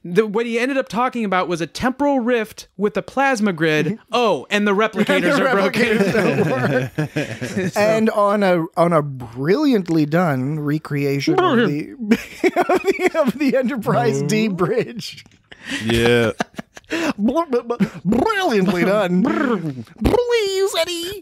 the, what he ended up talking about was a temporal rift with a plasma grid. Oh, and the replicators the are replicators broken. So. And on a on a brilliantly done recreation of the of the, of the Enterprise D bridge. Yeah. Brilliantly done. Please, Eddie.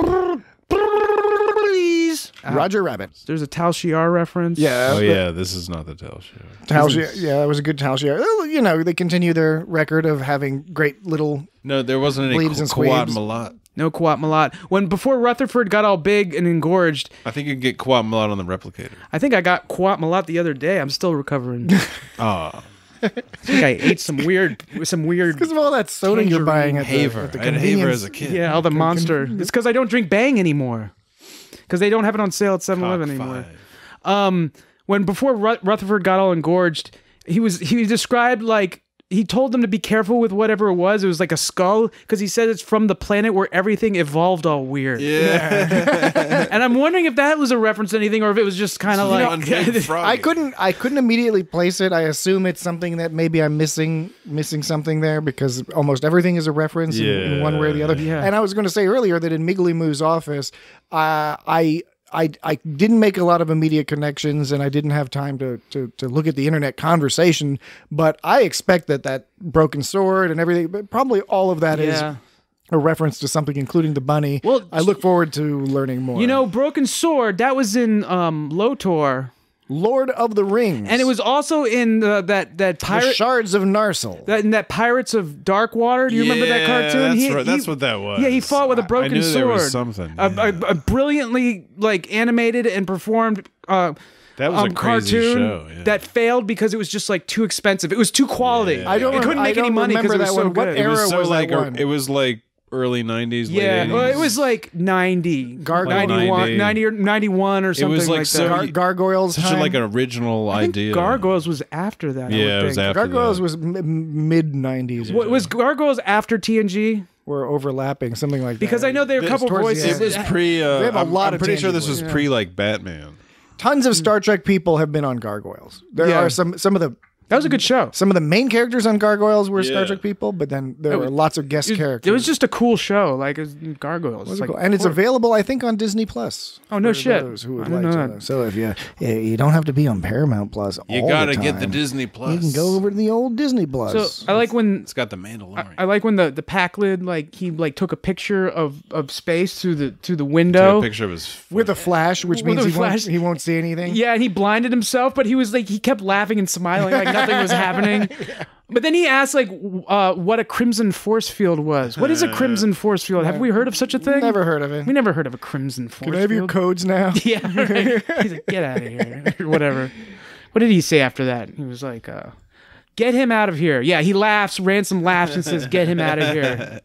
Please. Uh, Roger Rabbit. There's a Tal Shiar reference. Yeah. Oh, yeah. This is not the Tal Shiar. Tal Shiar. Yeah, it was a good Tal Shiar. You know, they continue their record of having great little. No, there wasn't any Kwat Malat. No Kwat Malat. When before Rutherford got all big and engorged. I think you can get Kwat Malat on the replicator. I think I got Kwat Malat the other day. I'm still recovering. Ah. I think I ate some weird, some weird. Because of all that soda you're buying at Haver. The, at the I had Haver as a kid. Yeah, all the monster. It's because I don't drink Bang anymore. Because they don't have it on sale at seven eleven anymore. Um, when before Rutherford got all engorged, he was he described like he told them to be careful with whatever it was. It was like a skull, because he said it's from the planet where everything evolved all weird. Yeah. And I'm wondering if that was a reference to anything, or if it was just kind of like I couldn't I couldn't immediately place it. I assume it's something that maybe I'm missing missing something there, because almost everything is a reference yeah. in, in one way or the other. Yeah. And I was going to say earlier that in Migaloo's office, uh, I. I, I didn't make a lot of immediate connections, and I didn't have time to, to, to look at the internet conversation, but I expect that that broken sword and everything, but probably all of that yeah. is a reference to something, including the bunny. Well, I look forward to learning more. You know, broken sword, that was in um, Lotor. Lord of the Rings. And it was also in uh, that that pirate the Shards of Narsil. That in that Pirates of Darkwater. Do you yeah, remember that cartoon? That's, he, right. he, that's what that was. Yeah, he fought with a broken I knew sword. There was something. A, yeah. a, a brilliantly like animated and performed uh That was um, a crazy cartoon show, yeah. that failed because it was just like too expensive. It was too quality. Yeah. I don't. It couldn't make any money because it was so one. Good. What era it was, so was like that one? A, it was like. Early nineties, yeah. Late eighties. Well, it was like ninety, Gargoyles, ninety-one, ninety or ninety-one or something. It was like, like so that. Gar Gargoyles, such a, like an original I think idea. Gargoyles was after that. Yeah, I would it was think. After Gargoyles that. Was mid nineties. Yeah. Was Gargoyles after T N G? Were overlapping, something like that. Because I know there were a couple voices. It was pre. Uh, they have a lot I'm of pretty sure this was yeah. pre like Batman. Tons of Star Trek people have been on Gargoyles. There yeah. are some some of the. That was a good show. Some of the main characters on Gargoyles were yeah. Star Trek people, but then there was, were lots of guest it, characters. It was just a cool show, like it was Gargoyles. It was like, cool. And it's available, I think, on Disney Plus. Oh no shit! Those who would I like to know. So if you you don't have to be on Paramount Plus, you all gotta the time. get the Disney Plus. You can go over to the old Disney Plus. So I like when it's got the Mandalorian. I, I like when the the Pakled like he like took a picture of of space through the through the window. Took a picture of his foot. With a flash, which with means he won't, he won't see anything. Yeah, and he blinded himself, but he was like he kept laughing and smiling. Like, nothing was happening. But then he asked, like, uh, what a crimson force field was. What is a crimson force field? Have we heard of such a thing? Never heard of it. We never heard of a crimson force field. Can I have field? your codes now? Yeah. Right. He's like, get out of here. Whatever. What did he say after that? He was like, uh, get him out of here. Yeah, he laughs. Ransom laughs and says, get him out of here.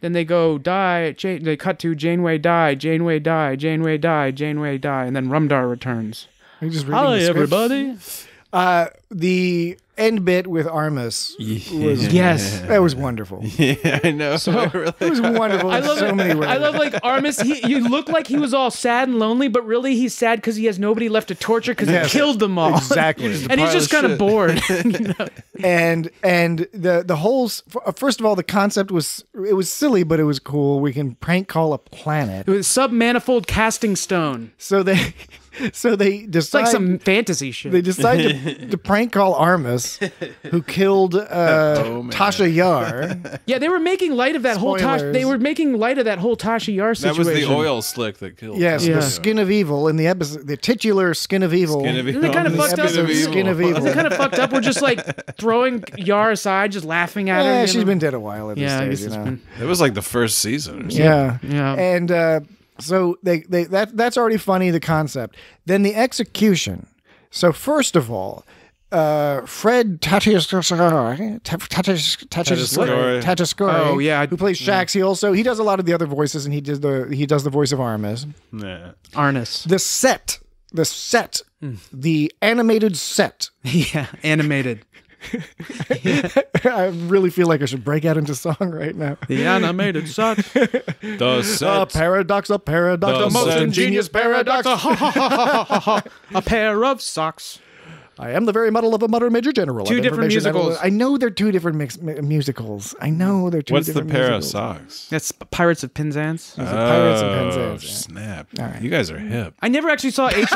Then they go, die. Jane, they cut to Janeway, die. Janeway, die. Janeway, die. Janeway, die. And then Rumdar returns. Just Hi, the everybody. Uh, the end bit with Armus yeah. was yes, that was wonderful. Yeah, I know. So, I really it was wonderful. I love so it. Many ways. I love like Armus. He, you look like he was all sad and lonely, but really he's sad because he has nobody left to torture because yes. he killed them all. Exactly, and he's just kind of bored. You know? And and the the whole first of all the concept was it was silly, but it was cool. We can prank call a planet. It was sub-manifold casting stone. So they. So they decide... It's like some fantasy shit. They decide to, to prank call Armus, who killed uh, oh, Tasha Yar. Yeah, they were making light of that Spoilers. whole... Tasha, they were making light of that whole Tasha Yar situation. That was the oil slick that killed Yes, yeah. the skin of evil in the episode. The titular skin of evil. Skin of evil. Isn't it kind of fucked up? Skin of evil. Isn't it kind of fucked up? We're just like throwing Yar aside, just laughing at yeah, her. Yeah, she's know? been dead a while at yeah, this stage. You know? been... It was like the first season. Or yeah. yeah. And... Uh, So they, they that that's already funny, the concept. Then the execution. So first of all, uh, Fred Tatasciore, oh yeah, who plays Shaxs. Yeah. He also he does a lot of the other voices, and he does the he does the voice of Armus. Yeah. Armus. The set, the set, mm. the animated set. Yeah, animated. Yeah. I really feel like I should break out into song right now. The animated set. The set. A paradox, a paradox, the, the most set. ingenious paradox. A pair of socks. I am the very model of a modern major general. Two different musicals. I know they're two different mix, musicals. I know they're two What's different musicals. What's the pair musicals. of socks? That's Pirates of Penzance. Oh, Pirates of Penzance. Snap. All right. You guys are hip. I never actually saw H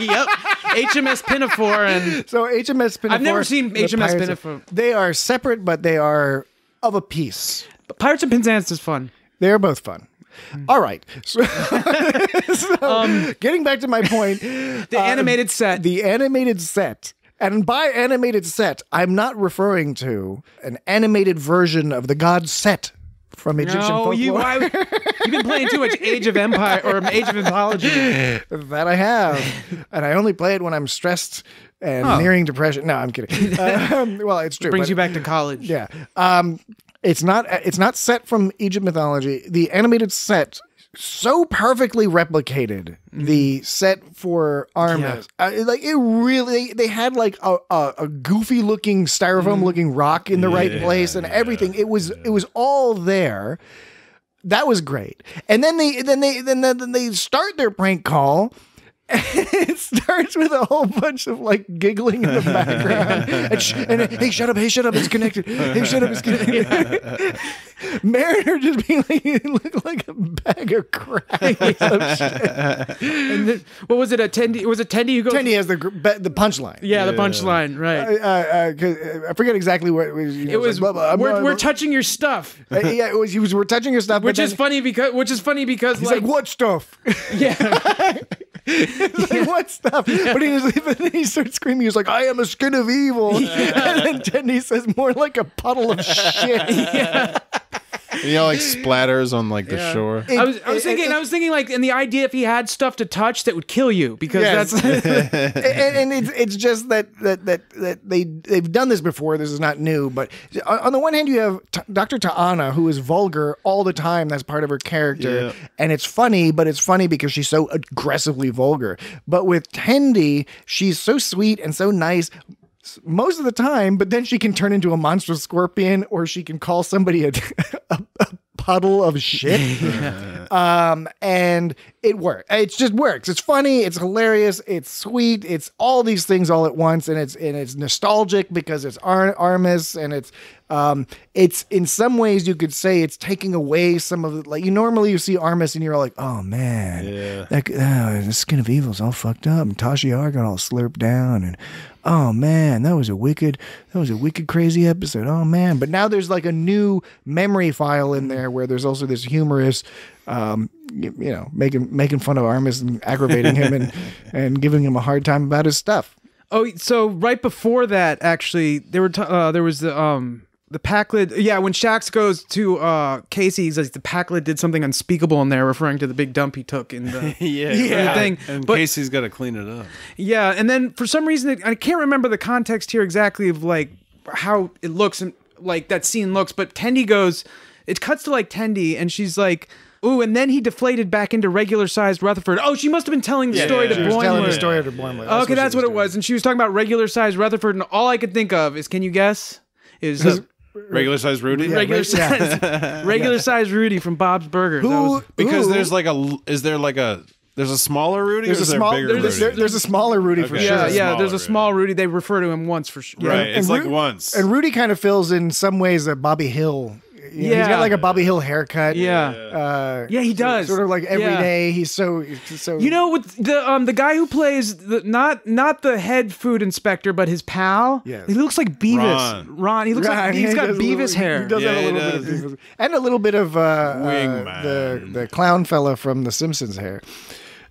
Yep. H M S Pinafore. and So H M S Pinafore. I've never seen H M S Pinafore. Of, they are separate, but they are of a piece. But Pirates of Penzance is fun. They are both fun. All right. So, so um, getting back to my point. The um, animated set. The animated set. And by animated set, I'm not referring to an animated version of the god Set from Egyptian no, folklore. You, I, you've been playing too much Age of Empire or Age of Mythology. That I have. And I only play it when I'm stressed and oh. nearing depression. No, I'm kidding. Um, well, it's true. It brings but, you back to college. Yeah. Um, It's not. It's not set from Egypt mythology. The animated set so perfectly replicated the set for Armus. Yeah. Uh, like it really, they had like a, a, a goofy looking styrofoam looking rock in the yeah, right place and yeah, everything. It was yeah. it was all there. That was great. And then they then they then then they start their prank call. And it starts with a whole bunch of like giggling in the background. and, sh and hey, shut up! Hey, shut up! It's connected. Hey, shut up! It's connected. Mariner just being like, you look like a bag of crap. And then, what was it? A Tendi? It was a Tendi who goes. Tendi has the the punchline. Yeah, yeah, the punchline. Right. Uh, uh, uh, I forget exactly what it was. You know, it was. Like, blah, blah, blah, we're, blah, blah. We're touching your stuff. Uh, yeah, it was. He was. We're touching your stuff. Which is then, funny because. Which is funny because. He's like, like what stuff? Yeah. It's like, what stuff? Yeah. But he was, but then he starts screaming. He was like, I am a skin of evil. Yeah. And then Tendi says, more like a puddle of shit. Yeah. You know, like splatters on like the yeah. shore. It, I was, I was it, thinking, it, I was thinking, like, and the idea if he had stuff to touch that would kill you, because yes. that's. and and it's, it's just that that that that they they've done this before. This is not new. But on the one hand, you have Doctor Ta'ana, who is vulgar all the time. That's part of her character, yeah. and it's funny. But it's funny because she's so aggressively vulgar. But with Tendi, she's so sweet and so nice. Most of the time, but then she can turn into a monstrous scorpion, or she can call somebody a, a, a puddle of shit. Yeah. Um, and it works. It just works. It's funny. It's hilarious. It's sweet. It's all these things all at once, and it's and it's nostalgic because it's Ar Armus, and it's um, it's in some ways you could say it's taking away some of the, like you normally you see Armus and you're all like, oh man, yeah. that oh, the skin of evil's all fucked up, and Tal Shiar got all slurped down and. Oh man, that was a wicked, that was a wicked crazy episode. Oh man, but now there's like a new memory file in there where there's also this humorous, um, you, you know, making making fun of Armus and aggravating him and and giving him a hard time about his stuff. Oh, so right before that, actually, there were t uh, there was the um the Pakled, yeah, when Shaxs goes to uh, Casey, he's like the Pakled did something unspeakable in there, referring to the big dump he took in the yeah, yeah. thing. And but, Casey's got to clean it up. Yeah, and then for some reason, it, I can't remember the context here exactly of like how it looks and like that scene looks, but Tendi goes, it cuts to like Tendi, and she's like. Ooh, and then he deflated back into regular-sized Rutherford. Oh, she must have been telling the yeah, story yeah, yeah. to Boimler. She was telling the story to Boimler. That's okay, what that's what it doing. was. And she was talking about regular-sized Rutherford, and all I could think of is, can you guess? Is uh, regular-sized Rudy? Yeah, regular-sized yeah. regular yeah. Rudy from Bob's Burgers. Who, that was, because ooh. there's like a... Is there like a... There's a smaller Rudy. There's or is a there small. Bigger there's, Rudy? There, there's a smaller Rudy okay. for sure. Yeah, yeah. There's a small Rudy. Rudy. They refer to him once for sure. Right. And, it's and like Ru once. And Rudy kind of fills in some ways that Bobby Hill. You know, yeah, he's got like a Bobby Hill haircut. Yeah, uh, yeah, he does. Sort of like every yeah. day. He's so he's so. You know, with the um the guy who plays the, not not the head food inspector, but his pal. Yeah, he looks like Beavis. Ron. Ron he looks Ron. like he's he got Beavis little, hair. He does yeah, have a little bit of Beavis, and a little bit of uh, uh, the the clown fella from The Simpsons hair.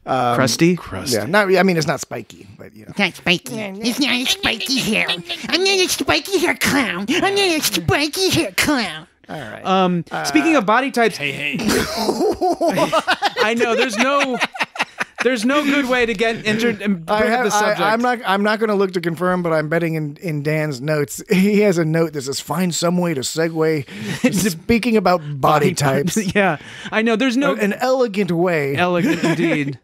Um, crusty, crusty. Yeah, not. I mean, it's not spiky, but you know, not spiky. Yeah, yeah. It's not a spiky hair. I'm not a spiky hair clown. I'm not a spiky hair clown. All right. Um, uh, speaking of body types, hey, hey. I know there's no, there's no good way to get entered and bring have, up the subject. I, I'm not, I'm not going to look to confirm, but I'm betting in in Dan's notes, he has a note that says find some way to segue to speaking about body, body types. types. Yeah, I know there's no uh, an elegant way, elegant indeed.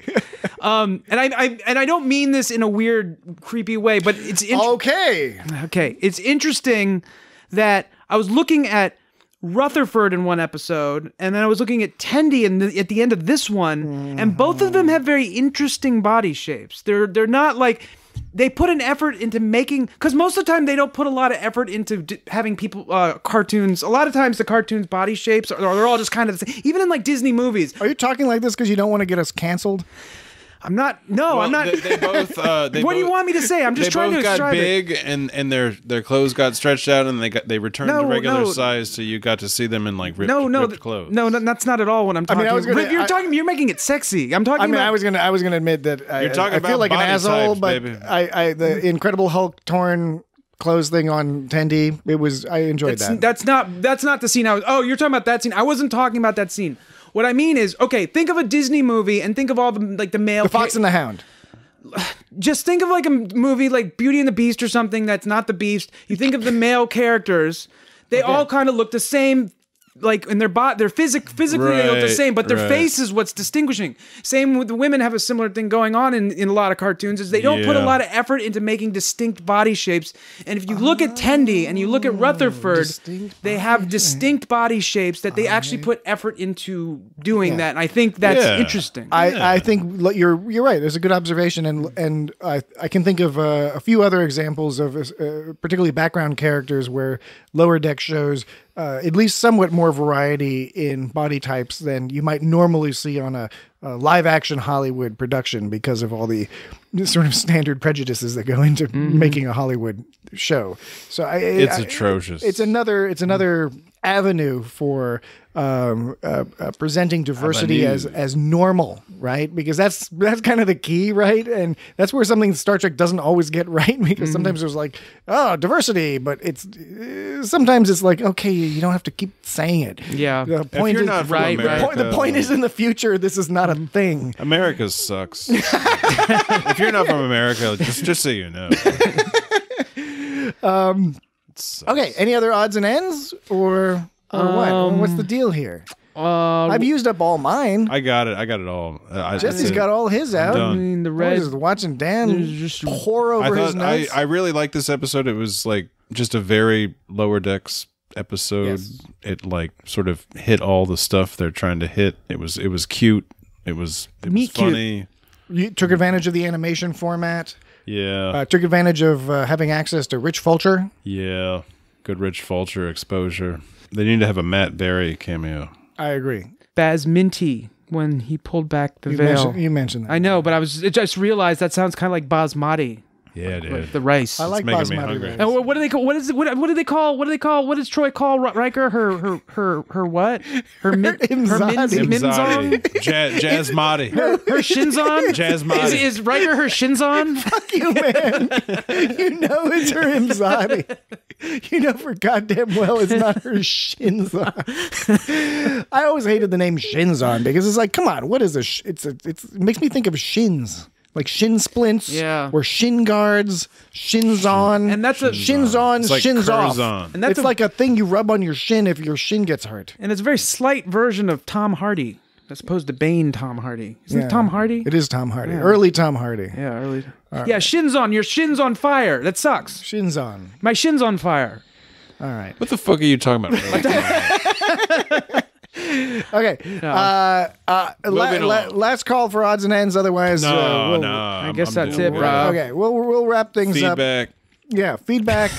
Um, and I, I and I don't mean this in a weird, creepy way, but it's okay. Okay, it's interesting that I was looking at. Rutherford in one episode, and then I was looking at Tendi in the, at the end of this one, mm-hmm. and both of them have very interesting body shapes. They're they're not like they put an effort into making because most of the time they don't put a lot of effort into d having people uh, cartoons. A lot of times the cartoons' body shapes are they're all just kind of the same. Even in like Disney movies. Are you talking like this because you don't want to get us canceled? I'm not. No, well, I'm not. They, they both. Uh, they what both, do you want me to say? I'm just they trying both to. They got big, it. and and their their clothes got stretched out, and they got they returned no, to regular no. size. So you got to see them in like ripped, no, no, ripped clothes. No, no, that's not at all what I'm talking. I mean, I was gonna, you're I, talking. You're making it sexy. I'm talking. I mean, about, I was gonna. I was gonna admit that you're I, talking I, about I feel like an asshole, types, but baby. I, I the Incredible Hulk torn. Clothes thing on Tendi. It was I enjoyed that's, that. That's not that's not the scene I was oh, you're talking about that scene. I wasn't talking about that scene. What I mean is, okay, think of a Disney movie and think of all the like the male The Fox and the Hound. Just think of like a movie like Beauty and the Beast or something that's not the Beast. You think of the male characters, they okay. all kind of look the same like in their body, they're physic physically right, they look the same, but their right. face is what's distinguishing. Same with the women have a similar thing going on in, in a lot of cartoons, is they don't yeah. put a lot of effort into making distinct body shapes. And if you look oh, at Tendi and you look at Rutherford, they have distinct body shapes that they I, actually put effort into doing yeah. that. And I think that's yeah. interesting. I, yeah. I think you're you're right. There's a good observation, and and I I can think of uh, a few other examples of uh, particularly background characters where Lower Deck shows Uh, at least somewhat more variety in body types than you might normally see on a, a live-action Hollywood production because of all the sort of standard prejudices that go into mm-hmm. making a Hollywood show. So I, it's I, atrocious. I, it's another. It's another avenue for um, uh, uh, presenting diversity avenue. as as normal, right? Because that's that's kind of the key, right? And that's where something Star Trek doesn't always get right, because mm-hmm. sometimes there's like, oh, diversity, but it's uh, sometimes it's like, okay, you don't have to keep saying it. Yeah, the point is not right. America, the, point, the point is, in the future, this is not a thing. America sucks. If you're not from America, just just so you know. Um. Okay, any other odds and ends, or, or um, what? What's the deal here? Uh, I've used up all mine. I got it. I got it all. Uh, Jesse's got all his out. I mean, the red. I was watching Dan just pour over I thought, his nuts. I, I really liked this episode. It was like just a very Lower Decks episode. Yes. It like sort of hit all the stuff they're trying to hit. It was it was cute. It was it was funny. You took advantage of the animation format. Yeah, uh, took advantage of uh, having access to Rich Fulcher. Yeah, good Rich Fulcher exposure. They need to have a Matt Berry cameo. I agree. Baz Minty when he pulled back the you veil. Mentioned, you mentioned that. I know, but I was I just realized that sounds kind of like basmati. Yeah, it is. The rice. I like basmati. And what do they call? What is it? What, what do they call? What do they call? What does Troy call Riker? Her her her her what? Her min, her Minzon. Jasmati. Her Shinzon. Jasmati. Is, is Riker her Shinzon? Fuck you, man. You know it's her Imzadi. You know for goddamn well it's not her Shinzon. I always hated the name Shinzon because it's like, come on, what is a? Sh it's a. It's, it makes me think of shins. Like shin splints, yeah, or shin guards, shins on, and that's a shins on, like shins off, on. And that's it's a, like a thing you rub on your shin if your shin gets hurt. And it's a very slight version of Tom Hardy, as opposed to Bane Tom Hardy. Isn't yeah. it Tom Hardy? It is Tom Hardy, yeah. Early Tom Hardy. Yeah, early. Right. Yeah, shins on, your shin's on fire. That sucks. Shins on, my shin's on fire. All right. What the fuck are you talking about? Okay. No. Uh, uh, la la last call for odds and ends. Otherwise, no, uh, we'll, no, I guess I'm, that's I'm it, Rob. Okay, we'll we'll wrap things feedback. up. Yeah, feedback.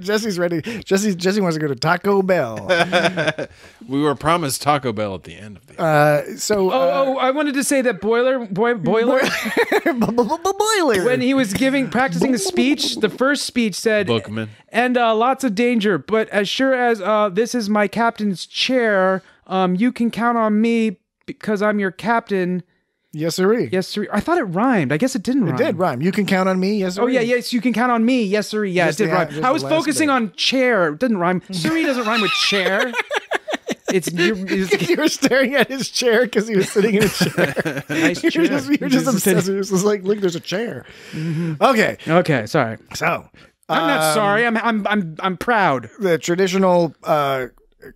Jesse's ready. Jesse Jesse wants to go to Taco Bell. We were promised Taco Bell at the end of the. Uh, so. Oh, uh, oh, I wanted to say that Boimler, boy, Boimler, Boimler. When he was giving practicing the speech, the first speech said, Bookman. "And uh, lots of danger, but as sure as uh, this is my captain's chair, um, you can count on me because I'm your captain." Yes, sirree. Yes, sirree. I thought it rhymed. I guess it didn't rhyme. It did rhyme. You can count on me. Yes, sirree. Oh, yeah, yes, you can count on me. Yes, sirree. Yeah, just it did the, rhyme. I was focusing bit. on chair. It didn't rhyme. Sirree doesn't rhyme with chair. It's, you're, it's you were staring at his chair because he was sitting in a chair. Nice you're chair. Just, you're just obsessed. It was just like, look, there's a chair. Mm-hmm. Okay. Okay, sorry. So. I'm um, not sorry. I'm, I'm, I'm, I'm proud. The traditional uh,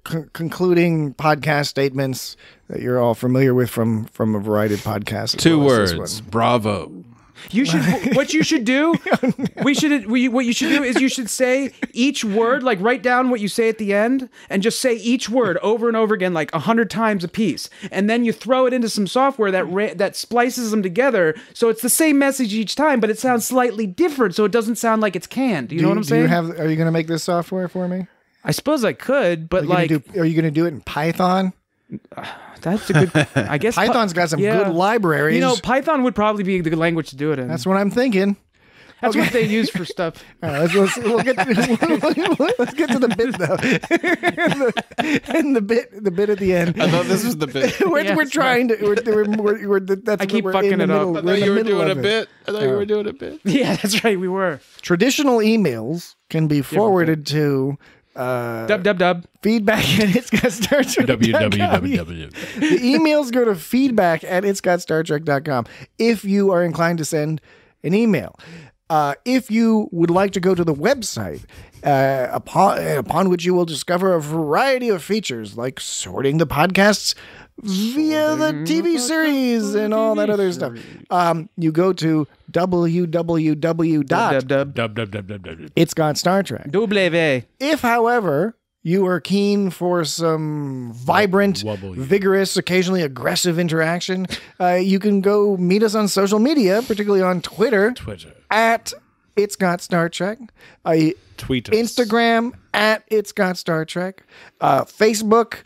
con concluding podcast statements that you're all familiar with from from a variety of podcasts. Two words: bravo. You should. What you should do? Oh, no. We should. We, what you should do is you should say each word. Like write down what you say at the end, and just say each word over and over again, like a hundred times a piece. And then you throw it into some software that ra that splices them together, so it's the same message each time, but it sounds slightly different, so it doesn't sound like it's canned. Do you do, know what I'm do saying? You have, are you going to make this software for me? I suppose I could, but are like, do, are you going to do it in Python? That's a good. I guess Python's got some yeah. good libraries. You know, Python would probably be the language to do it in. That's what I'm thinking. That's okay. What they use for stuff. All right, let's, let's, we'll get to, we'll, let's get to the bit though, and the bit, the bit at the end. I thought this was the bit. we're, yes. we're trying to. We're, we're, we're, we're, that's I keep we're fucking in it middle, up. I thought you were doing a bit. I thought you were doing a bit. Yeah, that's right. We were. Traditional emails can be forwarded yeah, okay. to. Uh, dub dub dub feedback at it's got Star Trek. www. The emails go to feedback at it's got Star Trek dot com if you are inclined to send an email. Uh, if you would like to go to the website, uh, upon, upon which you will discover a variety of features like sorting the podcasts via the T V series and all that other stuff, um, you go to www. It's Got Star Trek. W. If, however, you are keen for some vibrant, Wubble, yeah. vigorous, occasionally aggressive interaction, uh, you can go meet us on social media, particularly on Twitter. Twitter. At It's Got Star Trek. Uh, Tweet us. Instagram, at It's Got Star Trek. Uh, Facebook,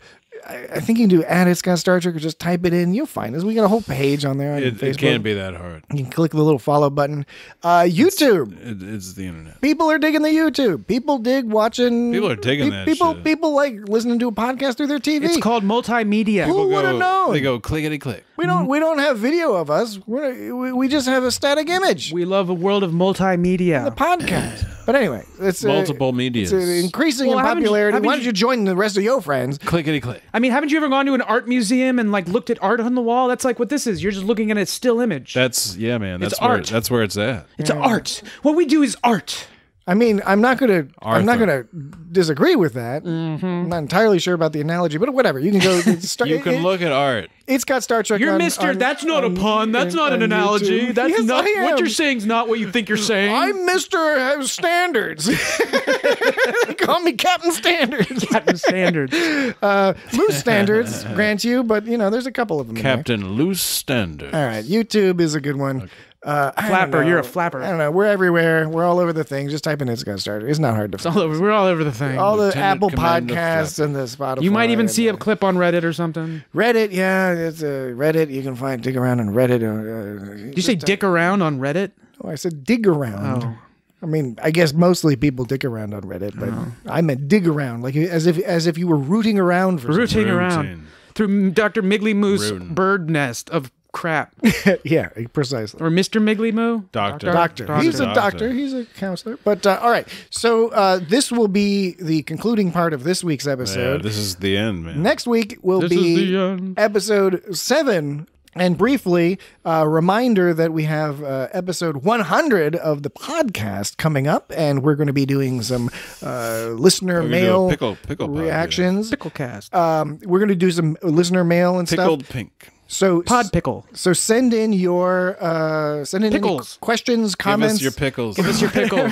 I, I think you can do at It's Got Star Trek or just type it in. You'll find us. We got a whole page on there on it, Facebook. It can't be that hard. You can click the little follow button. Uh, YouTube. It's, it, it's the internet. People are digging the YouTube. People dig watching. People are digging pe that people, shit. People like listening to a podcast through their T V. It's called multimedia. Who would have known? They go clickety-click. We don't, we don't have video of us. We're, we just have a static image. We love a world of multimedia. And the podcast. But anyway, it's multiple uh, media. It's uh, increasing well, in popularity. You, Why don't you, you join the rest of your friends? Clickety click. I mean, haven't you ever gone to an art museum and like looked at art on the wall? That's like what this is. You're just looking at a still image. That's yeah, man. That's it's where, art. That's where it's at. It's yeah. art. What we do is art. I mean, I'm not gonna, Arthur. I'm not gonna disagree with that. Mm-hmm. I'm not entirely sure about the analogy, but whatever. You can go. Start, you can it, look at art. It's Got Star Trek. You're on, Mister On, that's not on, a pun. That's on, not an analogy. YouTube. That's yes, not what you're saying. Is not what you think you're saying. I'm Mister Standards. They call me Captain Standards. Captain Standards. uh, loose standards, grant you, but you know, there's a couple of them. Captain in there. Loose Standards. All right, YouTube is a good one. Okay. Uh, flapper, you're a flapper. I don't know. We're everywhere. We're all over the thing. Just type in It's Got Star Trek. It's not hard to find. All over, we're all over the thing. All the Lieutenant Apple Commander podcasts and the Spotify. You might even see a clip on Reddit or something. Reddit, yeah, it's a Reddit. You can find dig around on Reddit. Uh, Did you say dick around on Reddit? Oh, I said dig around. Oh. I mean, I guess mostly people dick around on Reddit, but oh. I meant dig around, like as if as if you were rooting around for rooting around routine. Through Doctor Miggly Moose's bird nest of. Crap. Yeah, precisely. Or Mister Miggly Moo? Doctor. Doctor. Doctor. He's a doctor. doctor. He's a counselor. But uh, all right. So uh, this will be the concluding part of this week's episode. Yeah, this is the end, man. Next week will this be episode seven. And briefly, a uh, reminder that we have uh, episode one hundred of the podcast coming up, and we're going to be doing some uh, listener mail pickle, pickle reactions. Pod, yeah. Picklecast. Um, we're going to do some listener mail and Pickled stuff. Pickled Pink. So pod pickle. So send in your uh, send in pickles. Questions, comments. Give us your pickles. Give us your pickles.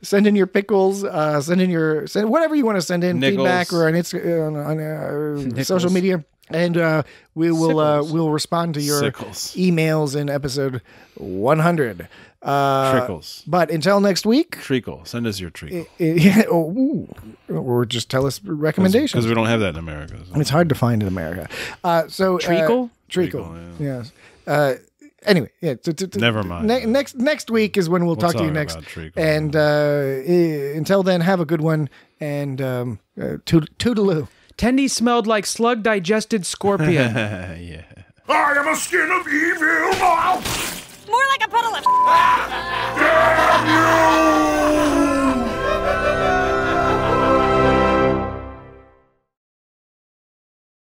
Send in your pickles. Uh, send in your send whatever you want to send in. Nickels. Feedback or on its on, on uh, social media. And uh, we will uh, we'll respond to your Sickles. Emails in episode one hundred. Uh, Trickles. But until next week. Treacle. Send us your treacle. It, it, oh, or just tell us recommendations. Because we don't have that in America. So. It's hard to find in America. Uh, so treacle? Uh, treacle. Treacle, yeah. Yes. Uh, anyway, yeah. Never mind. Ne next next week is when we'll, we'll talk, talk to you next. Treacle, and uh, until then, have a good one. And um, uh, tood toodaloo. Tendi smelled like slug digested scorpion. Yeah. I am a skin of evil. More like a puddle of. Damn you!